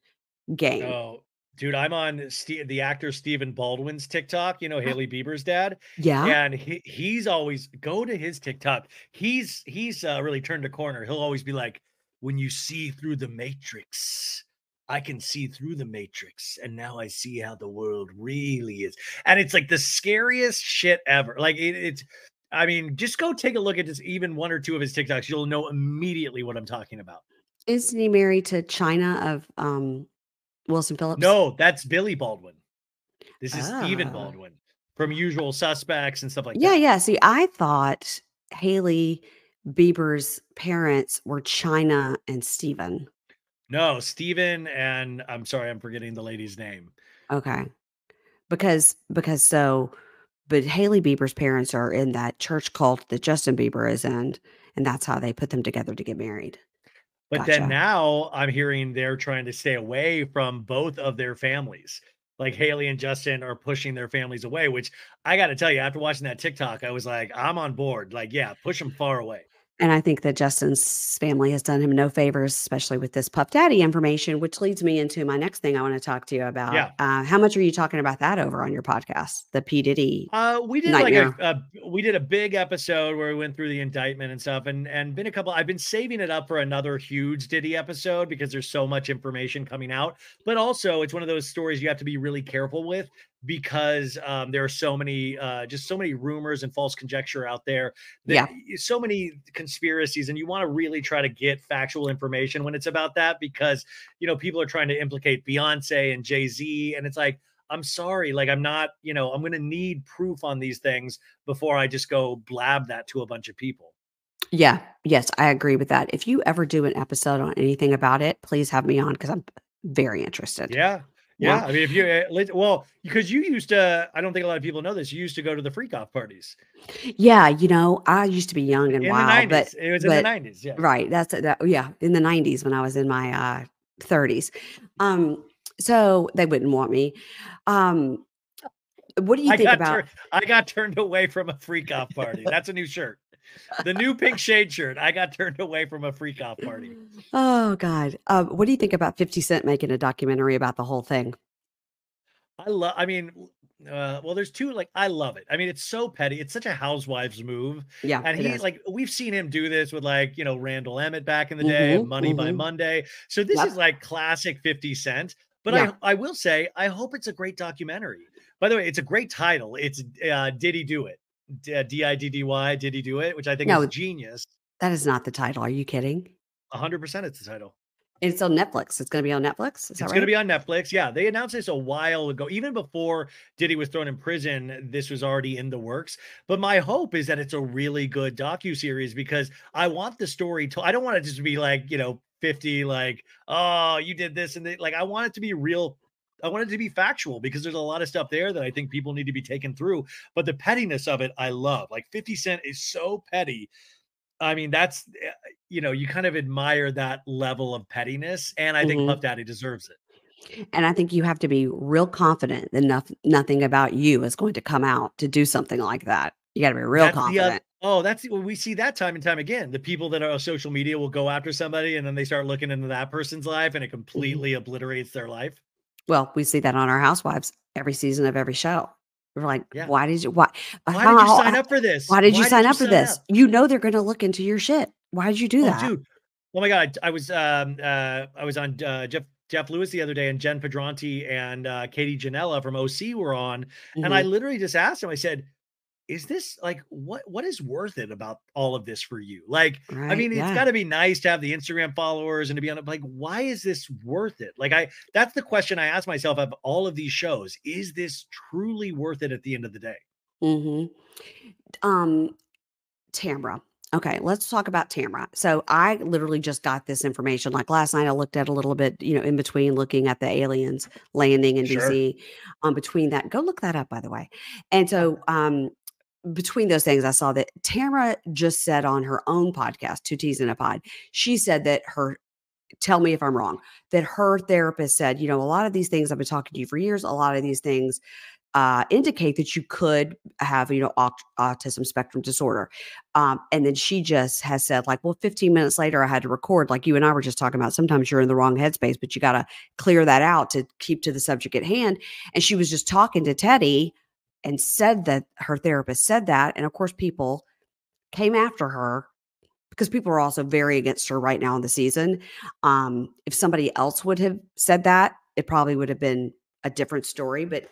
game. Oh, dude, I'm on the actor Stephen Baldwin's TikTok, you know, Haley Bieber's dad. Yeah. And he's always go to his TikTok. He's really turned a corner. He'll always be like, "When you see through the matrix, I can see through the matrix. And now I see how the world really is." And it's like the scariest shit ever. Like it's, I mean, just go take a look at just even one or two of his TikToks. You'll know immediately what I'm talking about. Isn't he married to China of, Wilson Phillips? No, that's Billy Baldwin. This is Stephen Baldwin from Usual Suspects and stuff like that. Yeah. See, I thought Haley Bieber's parents were Chyna and Stephen. No, Stephen and I'm sorry, I'm forgetting the lady's name. Okay. But Haley Bieber's parents are in that church cult that Justin Bieber is in, and that's how they put them together to get married. But then now I'm hearing they're trying to stay away from both of their families. Like Haley and Justin are pushing their families away, which I got to tell you, after watching that TikTok, I was like, I'm on board. Like, yeah, push them far away. And I think that Justin's family has done him no favors, especially with this Puff Daddy information, which leads me into my next thing I want to talk to you about. Yeah. How much are you talking about that over on your podcast, the P. Diddy? We did a big episode where we went through the indictment and stuff, and been a couple. I've been saving it up for another huge Diddy episode because there's so much information coming out, but also it's one of those stories you have to be really careful with, because there are so many rumors and false conjecture out there, so many conspiracies, and you want to really try to get factual information when it's about that, because you know people are trying to implicate Beyonce and Jay-Z, and it's like, I'm sorry, like I'm not, you know, I'm going to need proof on these things before I just go blab that to a bunch of people. Yeah, yes, I agree with that. If you ever do an episode on anything about it, please have me on, because I'm very interested. Yeah. Yeah. I mean, if you, well, because you used to, I don't think a lot of people know this. You used to go to the freak off parties. Yeah. You know, I used to be young and wild, but it was in the 90s. Yeah. Right. That's that. Yeah. In the 90s when I was in my 30s. So they wouldn't want me. What do you think about? I got turned away from a freak off party. That's a new shirt. The new pink shade shirt. I got turned away from a freak off party. Oh God. What do you think about 50 Cent making a documentary about the whole thing? Well, there's two, like, I love it. I mean, it's so petty. It's such a housewives move. Yeah. And he, like, we've seen him do this with, like, you know, Randall Emmett back in the day, Money by Monday. So this is like classic 50 Cent, but I will say, I hope it's a great documentary. By the way, it's a great title. It's Did He Do It? D-I-D-D-Y, Did He Do It? Which I think is genius. That is not the title. Are you kidding? 100% it's the title. It's on Netflix. It's going to be on Netflix? Is that right? It's going to be on Netflix. Yeah. They announced this a while ago. Even before Diddy was thrown in prison, this was already in the works. But my hope is that it's a really good docuseries because I want the story to, I don't want it just to be like, you know, 50, like, oh, you did this. And they, like, I want it to be real. I want it to be factual because there's a lot of stuff there that I think people need to be taken through. But the pettiness of it, I love. Like 50 Cent is so petty. I mean, that's, you know, you kind of admire that level of pettiness. And I think Puff Daddy deserves it. And I think you have to be real confident that nothing about you is going to come out to do something like that. You got to be real confident. We see that time and time again. The people that are on social media will go after somebody and then they start looking into that person's life and it completely obliterates their life. Well, we see that on our Housewives every season of every show. We're like, why did you sign up for this? Why did you sign up for this? You know, they're going to look into your shit. Why did you do that? Dude. Oh my God. I was on Jeff Lewis the other day, and Jen Pedronti and Katie Janella from OC were on. And I literally just asked him, I said, is this like, what is worth it about all of this for you? Like, right, I mean, it's gotta be nice to have the Instagram followers and to be on it. Like, why is this worth it? Like that's the question I ask myself of all of these shows. Is this truly worth it at the end of the day? Tamra. Okay. Let's talk about Tamra. So I literally just got this information. Like last night I looked at a little bit, you know, in between looking at the aliens landing in DC, between that, go look that up, by the way. And so, between those things, I saw that Tamra just said on her own podcast, Two Teas in a Pod, she said that her, tell me if I'm wrong, that her therapist said, you know, a lot of these things I've been talking to you for years. A lot of these things indicate that you could have, you know, autism spectrum disorder. And then she just has said like, well, 15 minutes later, I had to record, like you and I were just talking about, sometimes you're in the wrong headspace, but you got to clear that out to keep to the subject at hand. And she was just talking to Teddy and said that her therapist said that. And of course, people came after her because people are also very against her right now in the season. If somebody else would have said that, it probably would have been a different story. But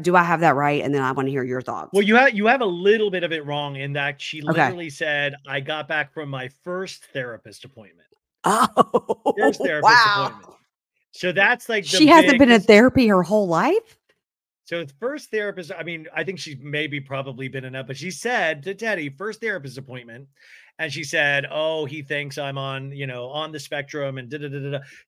do I have that right? And then I want to hear your thoughts. Well, you have a little bit of it wrong in that she literally said, I got back from my first therapist appointment. Oh, first therapist appointment. So that's like, she hasn't been in therapy her whole life. So the first therapist, I mean, I think she's probably been enough, but she said to Teddy, first therapist appointment. And she said, oh, he thinks I'm on, you know, on the spectrum and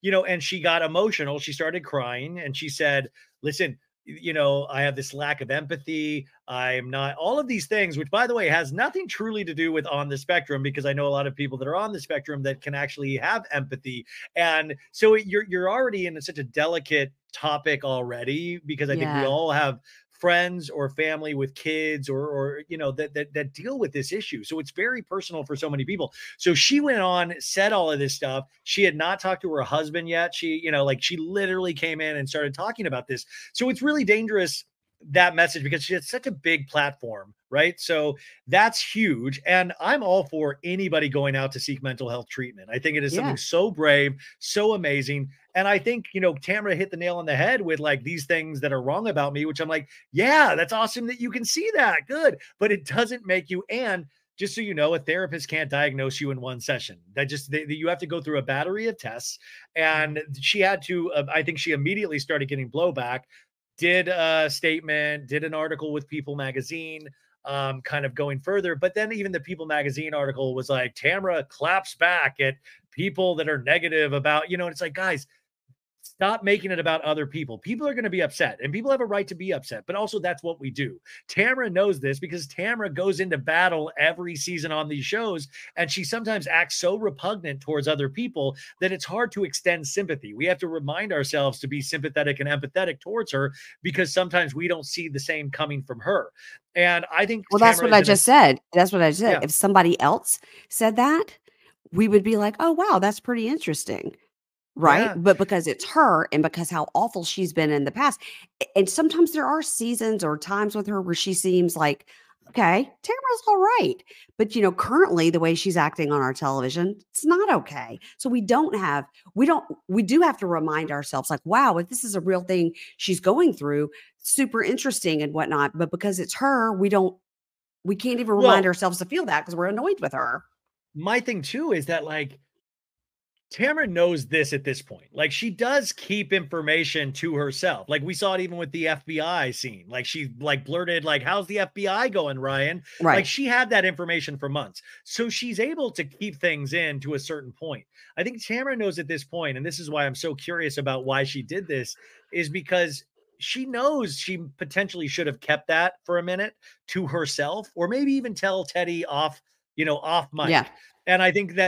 you know, and she got emotional. She started crying and she said, listen, you know, I have this lack of empathy. I'm not all of these things, which by the way, has nothing truly to do with on the spectrum, because I know a lot of people that are on the spectrum that can actually have empathy. And so you're already in such a delicate topic already, because I think we all have friends or family with kids or you know, that deal with this issue. So it's very personal for so many people. So she went on, said all of this stuff. She had not talked to her husband yet. She, you know, like she literally came in and started talking about this. So it's really dangerous, that message, because she had such a big platform, right? So that's huge. And I'm all for anybody going out to seek mental health treatment. I think it is something so brave, so amazing. And I think, you know, Tamra hit the nail on the head with like these things that are wrong about me, which I'm like, yeah, that's awesome that you can see that. Good. But it doesn't make you. And just so you know, a therapist can't diagnose you in one session. That just, you have to go through a battery of tests. And she had to, I think she immediately started getting blowback, did a statement, did an article with People Magazine, kind of going further. But then even the People Magazine article was like, Tamra claps back at people that are negative about, you know, and it's like, guys, Stop making it about other people. People are going to be upset, and people have a right to be upset, but also that's what we do. Tamara knows this because Tamara goes into battle every season on these shows, and she sometimes acts so repugnant towards other people that it's hard to extend sympathy. We have to remind ourselves to be sympathetic and empathetic towards her because sometimes we don't see the same coming from her. And I think, well, Tamara, that's what I just said. That's what I said. Yeah. If somebody else said that, we would be like, oh, wow, that's pretty interesting. Right. Yeah. But because it's her and because how awful she's been in the past. And sometimes there are seasons or times with her where she seems like, okay, Tamara's all right. But, you know, currently the way she's acting on our television, it's not okay. So we do have to remind ourselves like, wow, if this is a real thing she's going through, super interesting and whatnot. But because it's her, we can't even remind ourselves to feel that because we're annoyed with her. My thing too is that like, Tamara knows this at this point. Like, she does keep information to herself. Like, we saw it even with the FBI scene. Like, she like blurted, like, how's the FBI going, Ryan? Right. Like, she had that information for months. So she's able to keep things in to a certain point. I think Tamara knows at this point, and this is why I'm so curious about why she did this, is because she knows she potentially should have kept that for a minute to herself, or maybe even tell Teddy off, you know, off mic. Yeah. And I think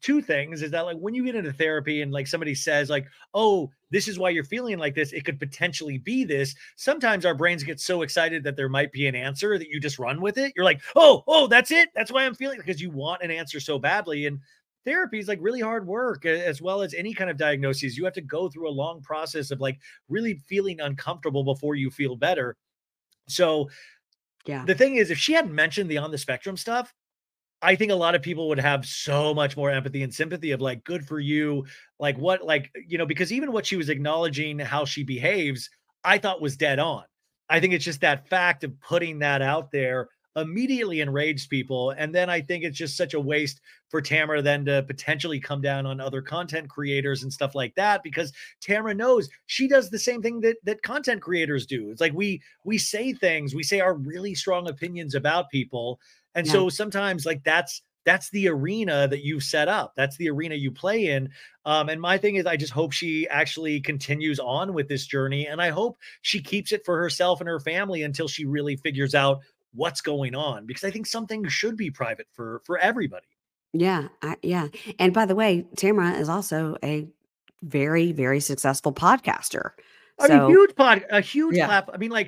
two things is that like when you get into therapy and like somebody says like, oh, this is why you're feeling like this. It could potentially be this. Sometimes our brains get so excited that there might be an answer that you just run with it. You're like, oh, that's it. That's why I'm feeling, because you want an answer so badly. And therapy is like really hard work, as well as any kind of diagnoses. You have to go through a long process of like really feeling uncomfortable before you feel better. So yeah, the thing is, if she hadn't mentioned the on the spectrum stuff, I think a lot of people would have so much more empathy and sympathy of like, good for you. Like what, like, you know, because even what she was acknowledging how she behaves, I thought was dead on. I think it's just that fact of putting that out there immediately enraged people. And then I think it's just such a waste for Tamara then to potentially come down on other content creators and stuff like that, because Tamara knows she does the same thing that content creators do. It's like, we say things, we say our really strong opinions about people. And so sometimes like that's the arena that you've set up. That's the arena you play in. And my thing is, I just hope she actually continues on with this journey. And I hope she keeps it for herself and her family until she really figures out what's going on, because I think something should be private for everybody. Yeah. Yeah. And by the way, Tamara is also a very, very successful podcaster. I mean, a huge clap. I mean, I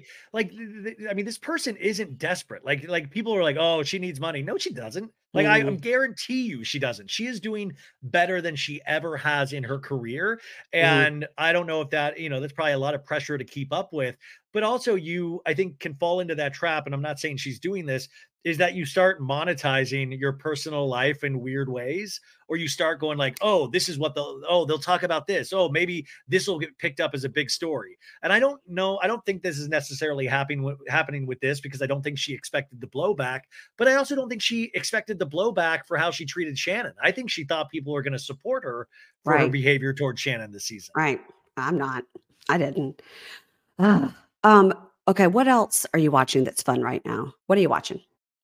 mean, this person isn't desperate. Like people are like, oh, she needs money. No, she doesn't. Like I guarantee you she doesn't. She is doing better than she ever has in her career. And I don't know if that, you know, that's probably a lot of pressure to keep up with, but also you, I think, can fall into that trap. And I'm not saying she's doing this, is that you start monetizing your personal life in weird ways, or you start going like, oh, this is what they'll talk about this. Oh, maybe this will get picked up as a big story. And I don't know. I don't think this is necessarily happening with this, because I don't think she expected the blowback, but I also don't think she expected the blowback for how she treated Shannon. I think she thought people were going to support her for her behavior towards Shannon this season. Right. I'm not. I didn't. Okay. What else are you watching that's fun right now? What are you watching?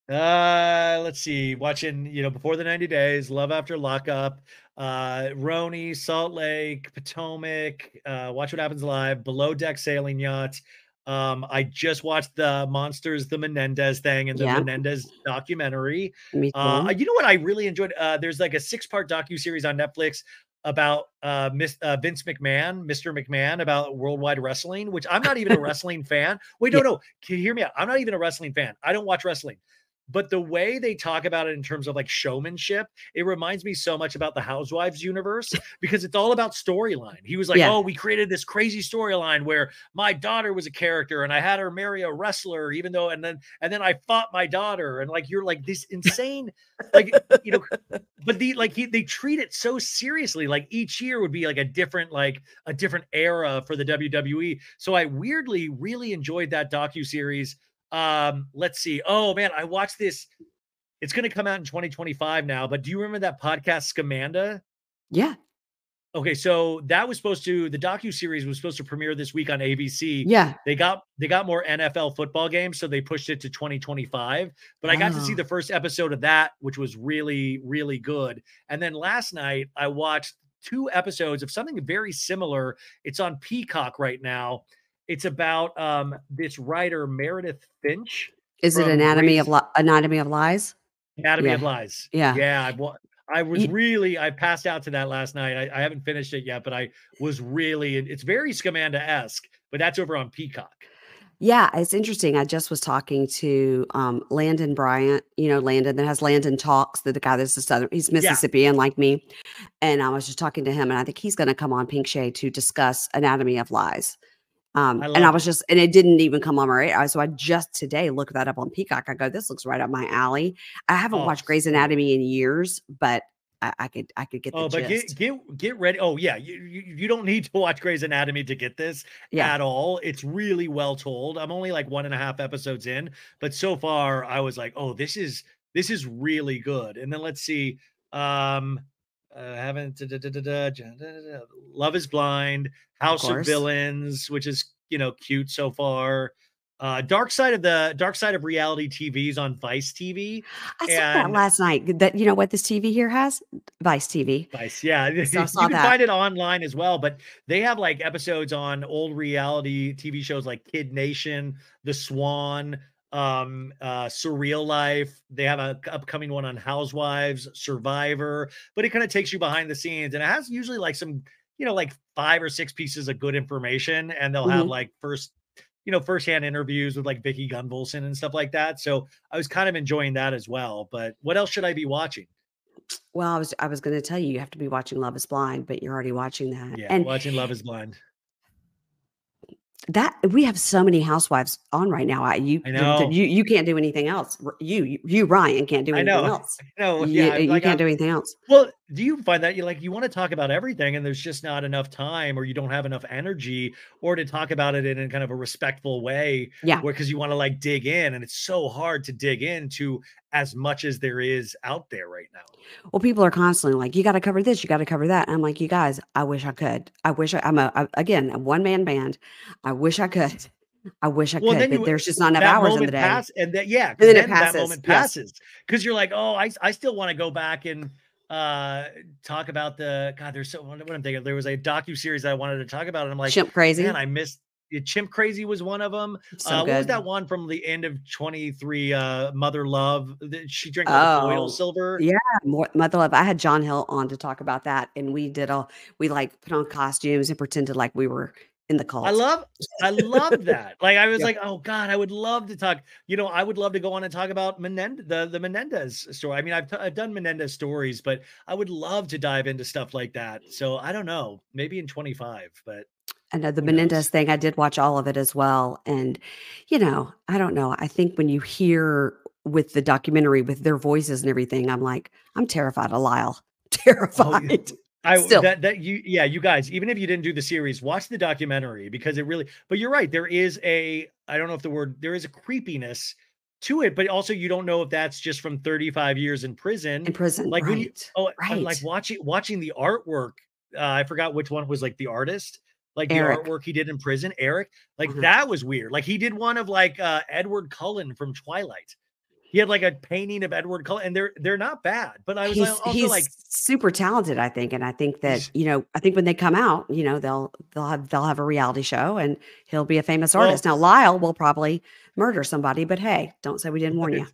Let's see, watching, you know, Before the 90 Days, Love After Lockup, Roni, Salt Lake, Potomac, Watch What Happens Live, Below Deck Sailing Yacht. I just watched the Monsters, the Menendez thing, and the Menendez documentary. Me too. You know what I really enjoyed? There's like a 6-part docuseries on Netflix about Vince McMahon, Mr. McMahon, about worldwide wrestling, which I'm not even a wrestling fan. Wait, no, can you hear me out? I'm not even a wrestling fan. I don't watch wrestling. But the way they talk about it in terms of like showmanship, it reminds me so much about the Housewives universe, because it's all about storyline. He was like, oh, we created this crazy storyline where my daughter was a character and I had her marry a wrestler, even though, and then I fought my daughter. And like, you're like this insane, like, you know, but they treat it so seriously. Like each year would be like a different era for the WWE. So I weirdly really enjoyed that docuseries. Let's see. Oh man, I watched this. It's going to come out in 2025 now, but do you remember that podcast Scamanda? Yeah. Okay. So that was the docuseries was supposed to premiere this week on ABC. Yeah. They got more NFL football games, so they pushed it to 2025, but I got to see the first episode of that, which was really, really good. And then last night I watched two episodes of something very similar. It's on Peacock right now. It's about this writer, Meredith Finch. Is it Anatomy of Lies? Anatomy of Lies. Yeah. Yeah. I passed out to that last night. I haven't finished it yet, but I was really, it's very Scamanda-esque, but that's over on Peacock. Yeah, it's interesting. I just was talking to Landon Bryant, you know, Landon that has Landon Talks, the guy that's the Southern, he's Mississippian like me. And I was just talking to him, and I think he's going to come on Pink Shade to discuss Anatomy of Lies. And it didn't even come on my radar. So I just today looked that up on Peacock. I go, this looks right up my alley. I haven't watched Grey's Anatomy in years, but I could get the gist. Get ready. Oh yeah. You don't need to watch Grey's Anatomy to get this at all. It's really well told. I'm only like 1.5 episodes in, but so far I was like, oh, this is really good. And then let's see. Love is Blind, House of Villains, which is, you know, cute so far. Dark Side of Reality TV's on Vice TV. I saw that last night. That, you know what this TV here has? Vice TV. Vice, yeah. So you can find it online as well, but they have like episodes on old reality TV shows like Kid Nation, The Swan, Surreal Life. They have an upcoming one on Housewives, Survivor, but it kind of takes you behind the scenes, and it has usually like some, you know, like 5 or 6 pieces of good information, and they'll have like firsthand interviews with like Vicky Gunvalson and stuff like that. So I was kind of enjoying that as well. But what else should I be watching? Well, I was going to tell you, you have to be watching Love is Blind, but you're already watching that. Yeah, and watching Love is Blind. That we have so many housewives on right now. I know. You can't do anything else. You Ryan can't do anything else. No, yeah, you can't do anything else. Well, do you find that you want to talk about everything, and there's just not enough time, or you don't have enough energy, or to talk about it in kind of a respectful way? Yeah, because you want to like dig in, and it's so hard to dig into as much as there is out there right now. Well, people are constantly like, you got to cover this, you got to cover that. And I'm like, you guys, I wish I could. I'm a one-man band. I wish I could. I wish I could, but there's just not enough hours in the day. And then it passes. That moment passes. Because you're like, oh, I still want to go back and talk about there was a docuseries that I wanted to talk about, and I'm like, Chimp Crazy. Man, I missed. Chimp Crazy was one of them. What was that one from the end of 23? Mother Love. She drank oil silver. Yeah, Mother Love. I had John Hill on to talk about that, and we put on costumes and pretended like we were in the cult. I love that. Like I was like, oh God, I would love to talk. You know, I would love to go on and talk about the Menendez story. I mean, I've done Menendez stories, but I would love to dive into stuff like that. So I don't know, maybe in 25, but. I know the Menendez thing, I did watch all of it as well. And, you know, I don't know. I think when you hear with the documentary, with their voices and everything, I'm like, I'm terrified of Lyle. Terrified. Oh, you guys, even if you didn't do the series, watch the documentary, because it really, but you're right. There is there is a creepiness to it, but also you don't know if that's just from 35 years in prison. Like, right. Like watching the artwork. I forgot which one was like the artist. Like Eric. The artwork he did in prison, Eric, like that was weird. Like he did one of like Edward Cullen from Twilight. He had like a painting of Edward Cullen, and they're not bad. But I was he's like super talented, I think. And I think that, you know, I think when they come out, you know, they'll have a reality show, and he'll be a famous artist. Now Lyle will probably murder somebody, but hey, don't say we didn't warn you.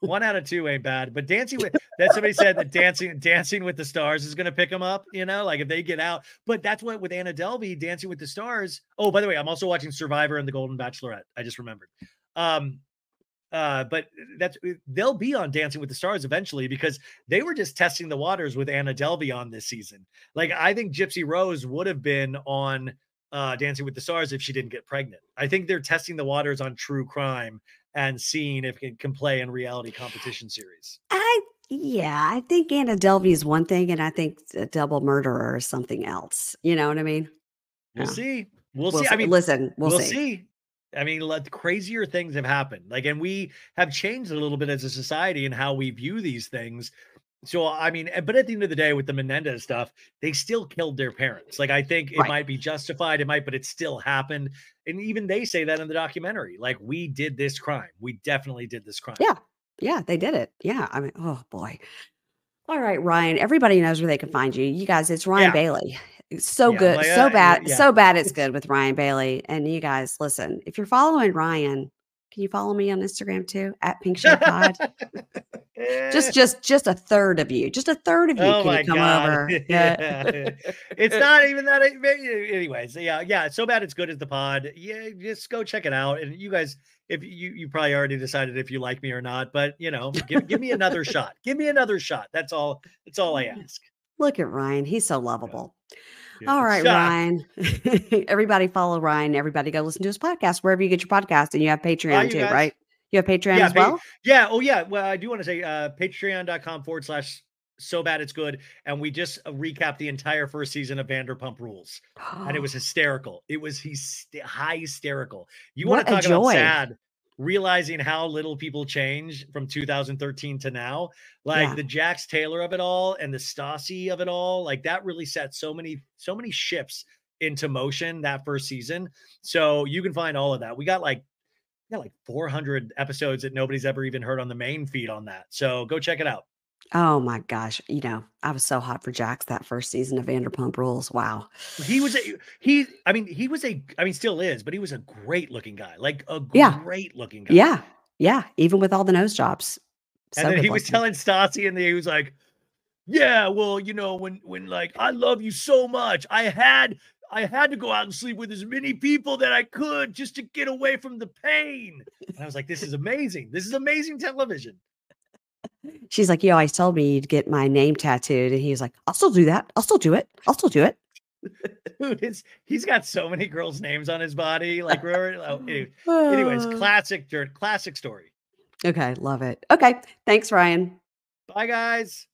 1 out of 2 ain't bad, but somebody said that Dancing with the Stars is going to pick them up, you know, like if they get out. But that's what with Anna Delvey, Dancing with the Stars. Oh, by the way, I'm also watching Survivor and The Golden Bachelorette. I just remembered. But they'll be on Dancing with the Stars eventually, because they were just testing the waters with Anna Delvey on this season. Like I think Gypsy Rose would have been on Dancing with the Stars if she didn't get pregnant. I think they're testing the waters on true crime and seeing if it can play in reality competition series. I think Anna Delvey is one thing, and I think a double murderer is something else. You know what I mean? We'll see. We'll see. I mean, listen, we'll see. I mean, crazier things have happened. Like, and we have changed a little bit as a society in how we view these things. So, I mean, but at the end of the day, with the Menendez stuff, they still killed their parents. Like, I think it might be justified. But it still happened. And even they say that in the documentary, like, we did this crime. We definitely did this crime. Yeah. Yeah. They did it. Yeah. I mean, oh boy. All right, Ryan. Everybody knows where they can find you. You guys, it's Ryan Bailey. So good. Like, so bad it's good with Ryan Bailey. And you guys, listen, if you're following Ryan, can you follow me on Instagram too? @PinkShadePod. just a third of you. Just a third of you can come over. Yeah. It's not even that. Anyways, yeah. So bad it's good as the pod. Yeah, just go check it out. And you guys, if you probably already decided if you like me or not, but you know, give me another shot. Give me another shot. That's all. That's all I ask. Look at Ryan. He's so lovable. Yeah. All right, Ryan. Everybody follow Ryan. Everybody go listen to his podcast wherever you get your podcast, and you have Patreon too, right? You have Patreon as well? Yeah. Oh, yeah. Well, I do want to say patreon.com/. So bad it's good. And we just recapped the entire first season of Vanderpump Rules. And it was hysterical. It was hysterical. You want to talk about sad, realizing how little people change from 2013 to now. Like the Jax Taylor of it all and the Stassi of it all. Like that really set so many ships into motion that first season. So you can find all of that. We got like 400 episodes that nobody's ever even heard on the main feed on that. So go check it out. Oh my gosh. You know, I was so hot for Jax that first season of Vanderpump Rules. Wow. Still is, but he was a great looking guy, great looking guy. Yeah. Yeah. Even with all the nose jobs. And then he was telling Stassi and he was like, yeah, well, you know, when like, I love you so much. I had to go out and sleep with as many people that I could just to get away from the pain. And I was like, this is amazing. This is amazing television. She's like, you always told me you'd get my name tattooed. And he was like, I'll still do that. I'll still do it. I'll still do it. Dude, he's got so many girls' names on his body. Like, anyways, classic story. Okay. Love it. Okay. Thanks, Ryan. Bye, guys.